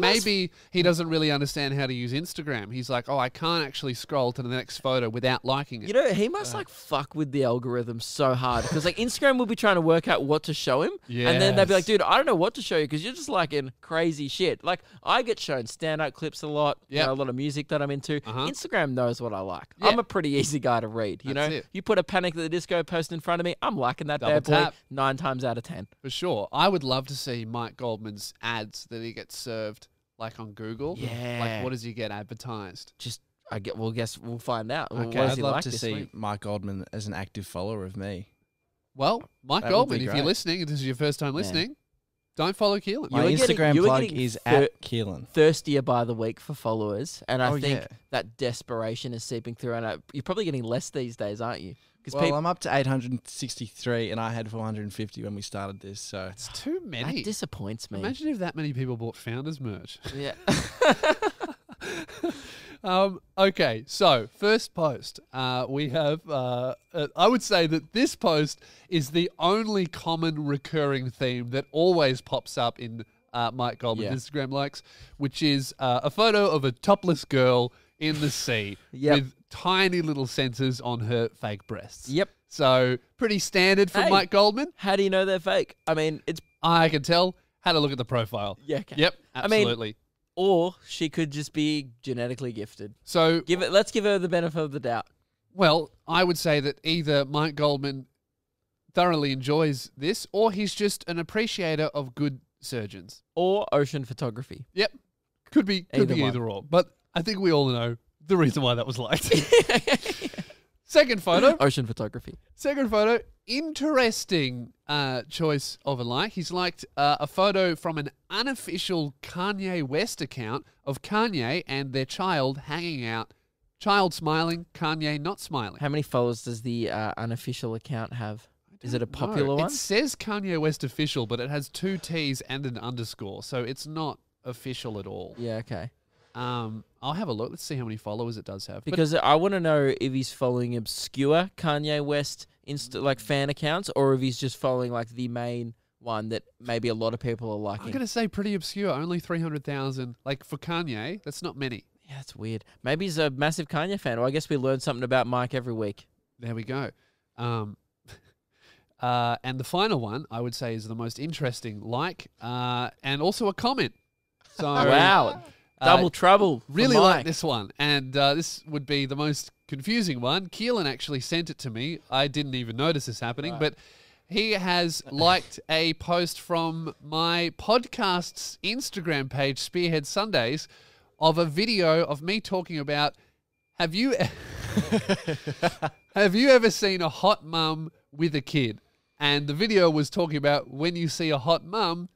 maybe he doesn't really understand how to use Instagram. He's like, oh, I can't actually scroll to the next photo without liking it. You know, he must like fuck with the algorithm so hard. Because like Instagram will be trying to work out what to show him. Yes. And then they'll be like, dude, I don't know what to show you because you're just liking crazy shit. Like I get shown stand-up clips a lot, you know, a lot of music that I'm into. Instagram knows what I like. Yeah. I'm a pretty easy guy to read. You know, you put a Panic at the Disco post in front of me, I'm liking that bad boy 9 times out of 10. For sure. I would love to see Mike Goldman's ads that he gets served like on Google. Yeah. Like what does he get advertised? I guess we'll find out. Okay. I'd love to see Mike Goldman as an active follower of me. Well, Mike Goldman, if you're listening, if this is your first time listening, don't follow Keelan. My Instagram plug is at Keelan. Thirstier by the week for followers. And I think that desperation is seeping through. And you're probably getting less these days, aren't you? Well, I'm up to 863 and I had 450 when we started this, so... It's too many. That disappoints me. Imagine if that many people bought Founders merch. Yeah. Okay, so first post. We have... I would say that this post is the only common recurring theme that always pops up in Mike Goldman's Instagram likes, which is a photo of a topless girl in the sea with tiny little sensors on her fake breasts. Yep. So pretty standard for Mike Goldman. How do you know they're fake? I mean, it's... I can tell. Had a look at the profile. Yeah. Okay. Yep. Absolutely. I mean, or she could just be genetically gifted. So let's give her the benefit of the doubt. Well, I would say that either Mike Goldman thoroughly enjoys this, or he's just an appreciator of good surgeons. Or ocean photography. Yep. Could be either or. But I think we all know the reason why that was liked. Second photo. Ocean photography. Second photo. Interesting choice of a like. He's liked a photo from an unofficial Kanye West account of Kanye and their child hanging out. Child smiling, Kanye not smiling. How many followers does the unofficial account have? Is it a popular one? It says Kanye West official, but it has 2 T's and an underscore, so it's not official at all. Yeah, okay. I'll have a look. Let's see how many followers it does have. Because I want to know if he's following obscure Kanye West like fan accounts, or if he's just following like the main one that maybe a lot of people are liking. I'm going to say pretty obscure, only 300,000. Like for Kanye, that's not many. Yeah, that's weird. Maybe he's a massive Kanye fan. Well, I guess we learn something about Mike every week. There we go. And the final one, I would say, is the most interesting like, and also a comment. So, wow. Double trouble. Really like this one. And this would be the most confusing one. Keelan actually sent it to me. I didn't even notice this happening. Right. But he has liked a post from my podcast's Instagram page, Spearhead Sundays, of a video of me talking about, have you ever seen a hot mum with a kid? And the video was talking about when you see a hot mum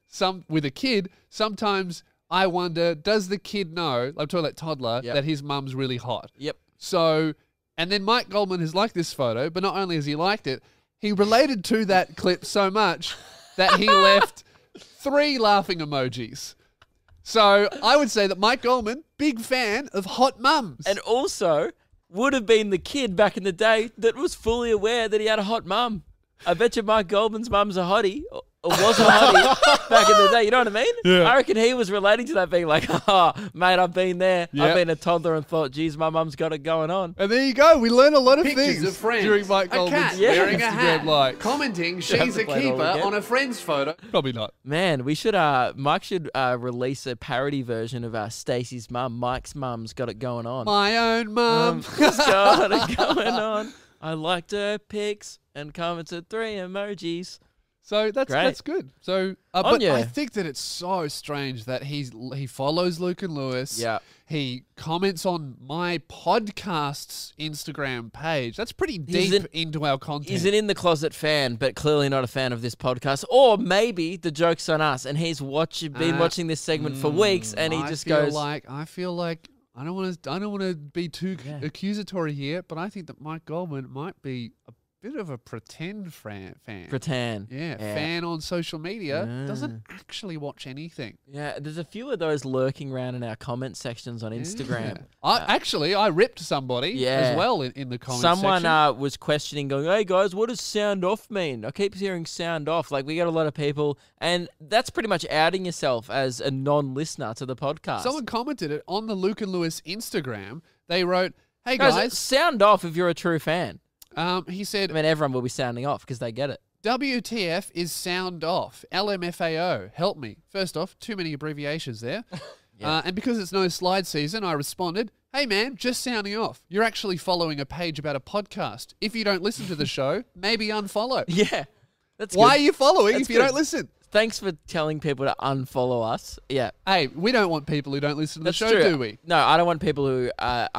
with a kid, sometimes I wonder, does the kid know, I'm talking about toddler, that his mum's really hot? Yep. So, and then Mike Goldman has liked this photo, but not only has he liked it, he related to that clip so much that he left 3 laughing emojis. So I would say that Mike Goldman, big fan of hot mums. And also would have been the kid back in the day that was fully aware that he had a hot mum. I bet you Mike Goldman's mum's a hottie, or was a hottie back in the day. You know what I mean? Yeah. I reckon he was relating to that being like, oh, mate, I've been there. Yep. I've been a toddler and thought, geez, my mum's got it going on. And there you go. We learn a lot of things of friends, during Mike Goldman's wearing a hat, like, commenting she's a keeper on a friend's photo. Probably not. Man, we should, Mike should release a parody version of Stacey's mum. Mike's mum's got it going on. My own mum's got it going on. I liked her pics and commented 3 emojis. So that's good. So, but I think that it's so strange that he follows Luke and Lewis. Yeah, he comments on my podcast's Instagram page. That's pretty deep into our content. He's an in the closet fan, but clearly not a fan of this podcast. Or maybe the joke's on us, and he's been watching this segment for weeks, and he just goes like, I don't want to be too accusatory here, but I think that Mike Goldman might be a bit of a pretend fan. Fan on social media. Doesn't actually watch anything. Yeah, there's a few of those lurking around in our comment sections on Instagram. I ripped somebody as well in the comment section. Someone was questioning, going, hey guys, what does sound off mean? I keep hearing sound off. Like, we get a lot of people, and that's pretty much outing yourself as a non-listener to the podcast. Someone commented it on the Luke and Lewis Instagram. They wrote, hey guys, sound off if you're a true fan. He said, I mean, everyone will be sounding off because they get it. WTF is sound off. LMFAO, help me. First off, too many abbreviations there. And because it's no slide season, I responded, hey man, just sounding off. You're actually following a page about a podcast. If you don't listen to the show, maybe unfollow. Yeah, that's why are you following if you don't listen? Thanks for telling people to unfollow us. Yeah. Hey, we don't want people who don't listen to the show, do we? No, I don't want people who are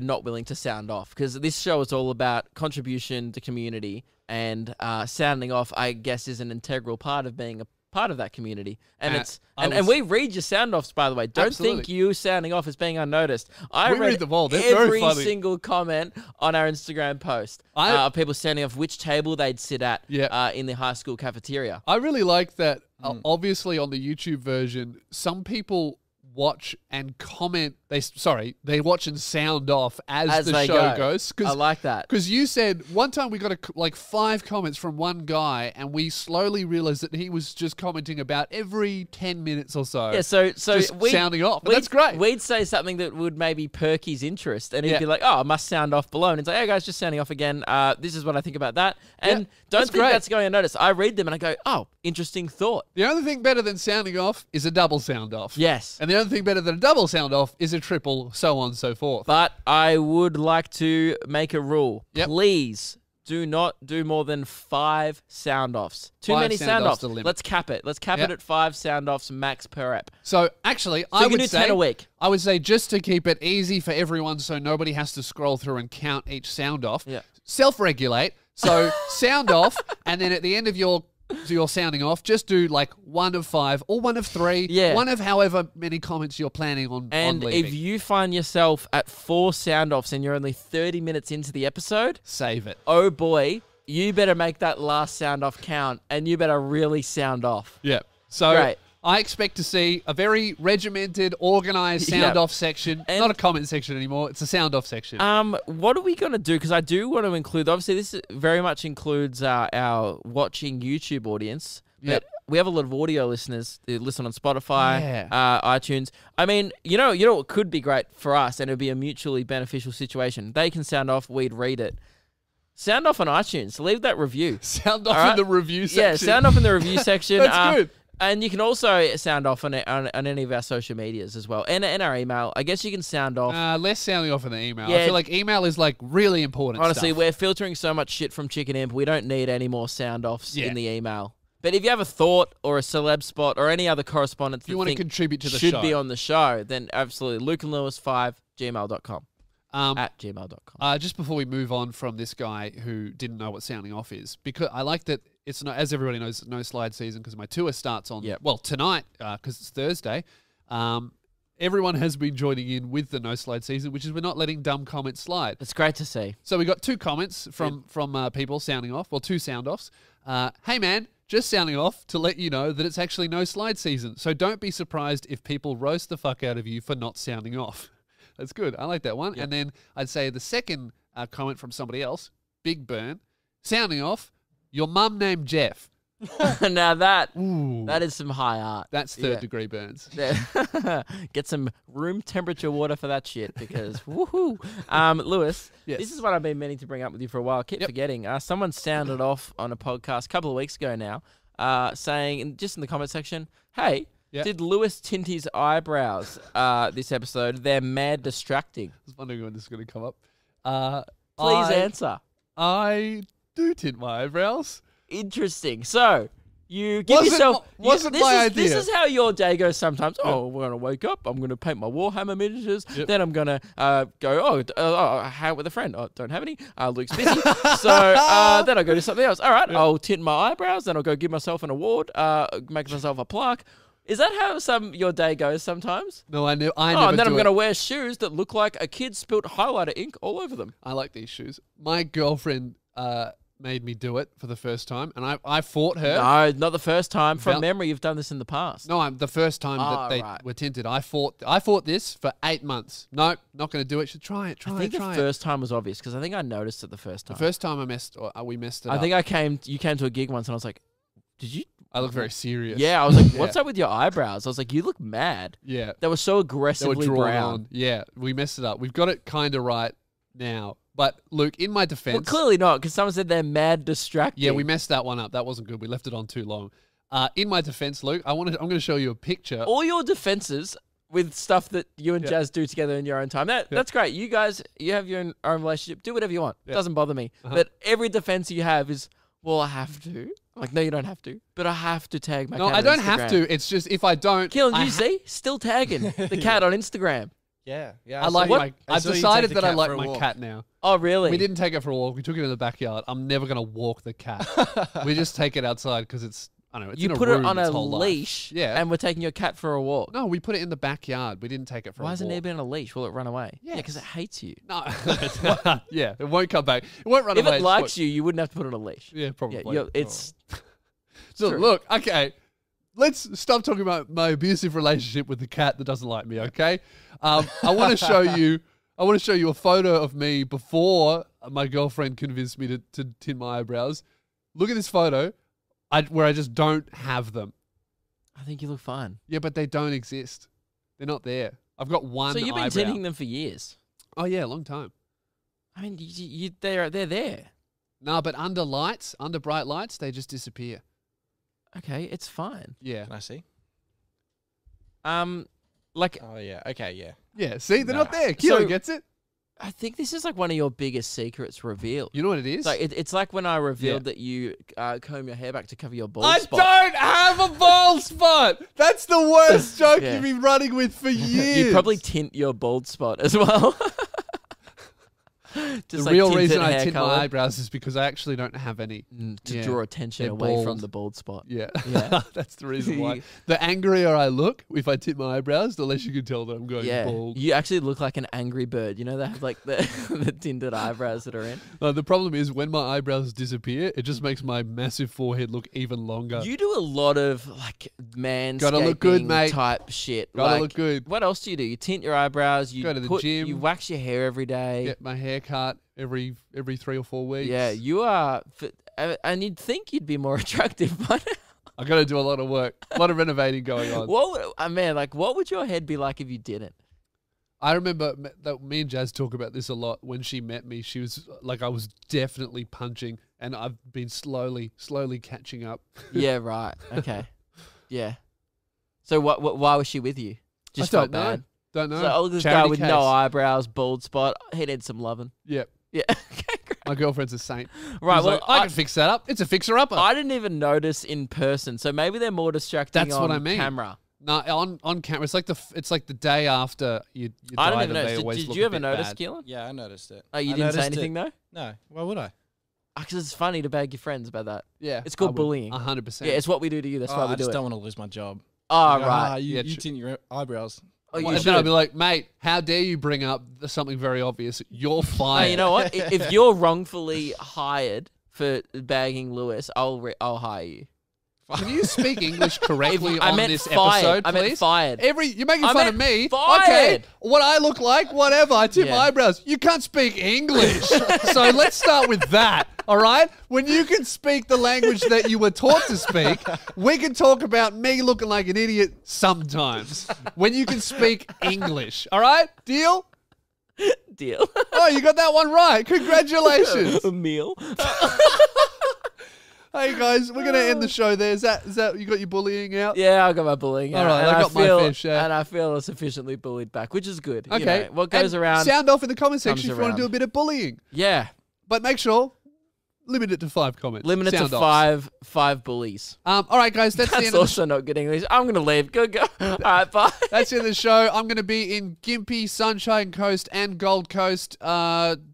not willing to sound off, because this show is all about contribution to community, and sounding off, I guess, is an integral part of being a part of that community. And and we read your sound offs, by the way. Don't think you sounding off is being unnoticed. We read them all. They're every single comment on our Instagram post. People sounding off which table they'd sit at in the high school cafeteria. I really like that. Obviously, on the YouTube version, some people watch and comment. They watch and sound off as the show goes. I like that. Because you said one time we got like 5 comments from one guy, and we slowly realized that he was just commenting about every 10 minutes or so. Yeah, so we sounding off. That's great. We'd say something that would maybe perk his interest, and he'd be like, "Oh, I must sound off below." And it's like, "Hey guys, just sounding off again. This is what I think about that." And that's going unnoticed. I read them and I go, "Oh, interesting thought." The only thing better than sounding off is a double sound off. Yes, and the only one thing better than a double sound off is a triple, so on and so forth. But I would like to make a rule. Yep. Please do not do more than 5 sound offs. Too many sound offs. Let's cap it. Let's cap it at 5 sound offs max per ep. So actually, so I would do say 10 a week. I would say, just to keep it easy for everyone, so nobody has to scroll through and count each sound off. Yeah. Self-regulate. So sound off, and then at the end of your sounding off, just do like 1 of 5 or 1 of 3, one of however many comments you're planning on leaving. If you find yourself at 4 sound offs and you're only 30 minutes into the episode, save it. Oh boy, you better make that last sound off count, and you better really sound off. Yeah. So great. I expect to see a very regimented, organized sound-off section. And not a comment section anymore. It's a sound-off section. What are we going to do? Because I do want to include... Obviously, this very much includes our watching YouTube audience. Yep. But we have a lot of audio listeners who listen on Spotify, iTunes. I mean, you know what could be great for us, and it would be a mutually beneficial situation? They can sound off, we'd read it. Sound off on iTunes. Leave that review. Sound off in the review section. Yeah, sound off in the review section. That's good. And you can also sound off on any of our social medias as well. And our email. I guess you can sound off. Less sounding off in the email. Yeah. I feel like email is like really important honestly, stuff. We're filtering so much shit from Chicken Imp. We don't need any more sound offs in the email. But if you have a thought or a celeb spot or any other correspondence you want to contribute to the show, should be on the show, then absolutely. LukeandLewis5@gmail.com. At gmail.com. Just before we move on from this guy who didn't know what sounding off is, because I like that it's not, as everybody knows, no slide season, because my tour starts on, well, tonight, because it's Thursday. Everyone has been joining in with the no slide season, which is we're not letting dumb comments slide. It's great to see. So we got 2 comments from people sounding off, well, 2 sound offs. Hey man, just sounding off to let you know that it's actually no slide season. So don't be surprised if people roast the fuck out of you for not sounding off. That's good. I like that one. Yep. And then I'd say the second comment from somebody else, Big Burn, sounding off, your mum named Jeff. Now that is some high art. That's third-degree burns. Yeah. Get some room temperature water for that shit, because woohoo. Lewis, this is what I've been meaning to bring up with you for a while. I keep forgetting. Someone sounded off on a podcast a couple of weeks ago now, saying, just in the comment section, hey... Yep. Did Lewis tint his eyebrows this episode? They're mad distracting. I was wondering when this is going to come up. Please answer. I do tint my eyebrows. Interesting. So, you give yourself... Wasn't my idea. This is how your day goes sometimes. Yep. Oh, we're going to wake up. I'm going to paint my Warhammer miniatures. Yep. Then I'm going to go, hang out with a friend. Oh, don't have any. Luke's busy. So, then I'll go do something else. All right, I'll tint my eyebrows. Then I'll go give myself an award, make myself a plaque. Is that how your day goes sometimes? No, I never and then I'm going to wear shoes that look like a kid spilt highlighter ink all over them. I like these shoes. My girlfriend made me do it for the first time, and I fought her. No, not the first time. From memory, you've done this in the past. No, the first time that they were tinted, I fought this for 8 months. No, nope, not going to do it. Should try it. I think the first time was obvious, because I think I noticed it the first time. The first time we messed it up. I think you came to a gig once, and I was like, did you? I look very serious. Yeah, I was like, what's up with your eyebrows? I was like, you look mad. Yeah. They were so aggressively brown. Yeah, we messed it up. We've got it kind of right now. But, Luke, in my defense... Well, clearly not, because someone said they're mad distracting. Yeah, we messed that one up. That wasn't good. We left it on too long. In my defense, Luke, I'm going to show you a picture. All your defenses with stuff that you and Jazz do together in your own time. That's great. You guys, you have your own relationship. Do whatever you want. It doesn't bother me. But every defense you have is... Well, I have to. I'm like, no, you don't have to. But I have to tag my cat on Instagram. No, I don't have to. It's just if I don't... Keelan, you see? Still tagging the cat on Instagram. Yeah. I've decided that I like my cat now. Oh, really? We didn't take it for a walk. We took it in the backyard. I'm never going to walk the cat. We just take it outside because it's... I don't know, it's you put it on a leash and we're taking your cat for a walk. No, we put it in the backyard. We didn't take it for a walk. Why hasn't it been on a leash? Will it run away? Yeah, because it hates you. No. It won't come back. It won't run away. If it likes you, you wouldn't have to put it on a leash. Yeah, probably. Yeah, it's... So look, okay, let's stop talking about my abusive relationship with the cat that doesn't like me, okay? I want to show you a photo of me before my girlfriend convinced me to tint my eyebrows. Look at this photo. Where I just don't have them. I think you look fine. Yeah, but they don't exist. They're not there. I've got one eyebrow. So you've been tinting them for years? Oh, yeah, a long time. I mean, they're there. No, but under bright lights, they just disappear. Okay, it's fine. Yeah. Can I see? Like, oh yeah, okay, yeah, yeah. See, they're not there. Kilo gets it. I think this is like one of your biggest secrets revealed. You know what it is? Like it's like when I revealed that you comb your hair back to cover your bald spot. I don't have a bald spot. That's the worst joke you've been running with for years. You probably tint your bald spot as well. The like real reason I tint my eyebrows is because I actually don't have any. To draw attention away from the bald spot. Yeah, yeah. That's the reason why. The angrier I look, if I tint my eyebrows, the less you can tell that I'm going bald. You actually look like an angry bird. You know, they have like the, the tinted eyebrows that are in. No, the problem is when my eyebrows disappear, it just makes my massive forehead look even longer. You do a lot of like manscaping gotta look good, mate. Type shit. Gotta like, look good. What else do you do? You tint your eyebrows. You go to the gym. You wax your hair every day. Get my hair cut every 3 or 4 weeks. Yeah, you are, and you'd think you'd be more attractive by now. I got to do a lot of work, a lot of renovating going on. Man, like, what would your head be like if you didn't? I remember that me and Jazz talk about this a lot. When she met me, she was like, I was definitely punching, and I've been slowly catching up. Yeah, right. Okay. Yeah. So why was she with you? Just felt bad. Don't know. So old this guy with no eyebrows, bald spot. He needs some loving. Yep. Yeah. Okay, great. My girlfriend's a saint. Right. Well, like, I can fix that up. It's a fixer-upper. I didn't even notice in person, so maybe they're more distracting. That's on what I mean. Camera. No, on camera. It's like the day after you I didn't even notice. Did you ever notice, Keelan? Yeah, I noticed it. Oh, you didn't say anything though? No. Why would I? Because it's funny to bag your friends about that. Yeah. It's called bullying. 100%. Yeah, it's what we do to you. That's why we do it. I just don't want to lose my job. Oh, right. You tint your eyebrows. Oh, and then I'll be like, mate, how dare you bring up something very obvious? You're fired. Oh, you know what? If you're wrongfully hired for bagging Lewis, I'll hire you. Can you speak English correctly on this episode, please? I meant fired. You're making fun of me. Fired. Okay, what I look like, whatever. I tip my eyebrows. You can't speak English. So let's start with that, all right? When you can speak the language that you were taught to speak, we can talk about me looking like an idiot sometimes. When you can speak English, all right? Deal? Deal. Oh, you got that one right. Congratulations. A meal. Hey guys, we're gonna end the show there. Is that you got your bullying out? Yeah, I got my bullying out. All right, I got my fair share, and I feel sufficiently bullied back, which is good. Okay, you know, what goes around? Sound off in the comment section if you want to do a bit of bullying. Yeah, but make sure limit it to 5 comments. Limit it to 5 bullies. All right, guys, that's the end. That's also not good English. I'm gonna leave. Go. All right, bye. That's the end of the show. I'm gonna be in Gympie, Sunshine Coast, and Gold Coast.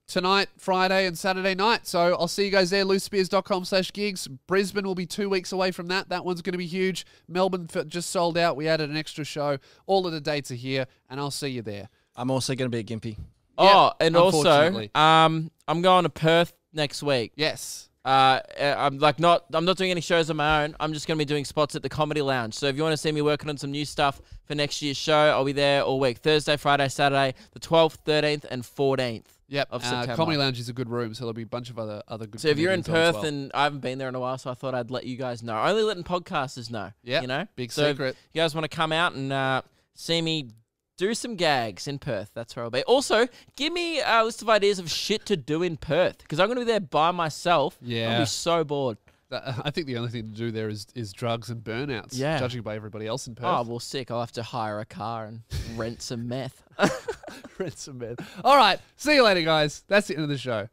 Tonight, Friday and Saturday night. So I'll see you guys there, LewSpears.com/gigs. Brisbane will be 2 weeks away from that. That one's going to be huge. Melbourne just sold out. We added an extra show. All of the dates are here, and I'll see you there. I'm also going to be at Gympie. Oh, yeah, and also, I'm going to Perth next week. Yes. I'm not doing any shows on my own. I'm just going to be doing spots at the Comedy Lounge. So if you want to see me working on some new stuff for next year's show, I'll be there all week. Thursday, Friday, Saturday, the 12th, 13th, and 14th. Yep, Comedy Lounge is a good room, so there'll be a bunch of other good. So if you're in Perth, and I haven't been there in a while, so I thought I'd let you guys know. Only letting podcasters know. Yeah, you know, big secret. If you guys want to come out and see me do some gags in Perth, that's where I'll be. Also, give me a list of ideas of shit to do in Perth, because I'm going to be there by myself. Yeah, I'll be so bored. I think the only thing to do there is drugs and burnouts. Yeah, judging by everybody else in Perth. Oh well, sick. I'll have to hire a car and rent some meth. All right, see you later, guys. That's the end of the show.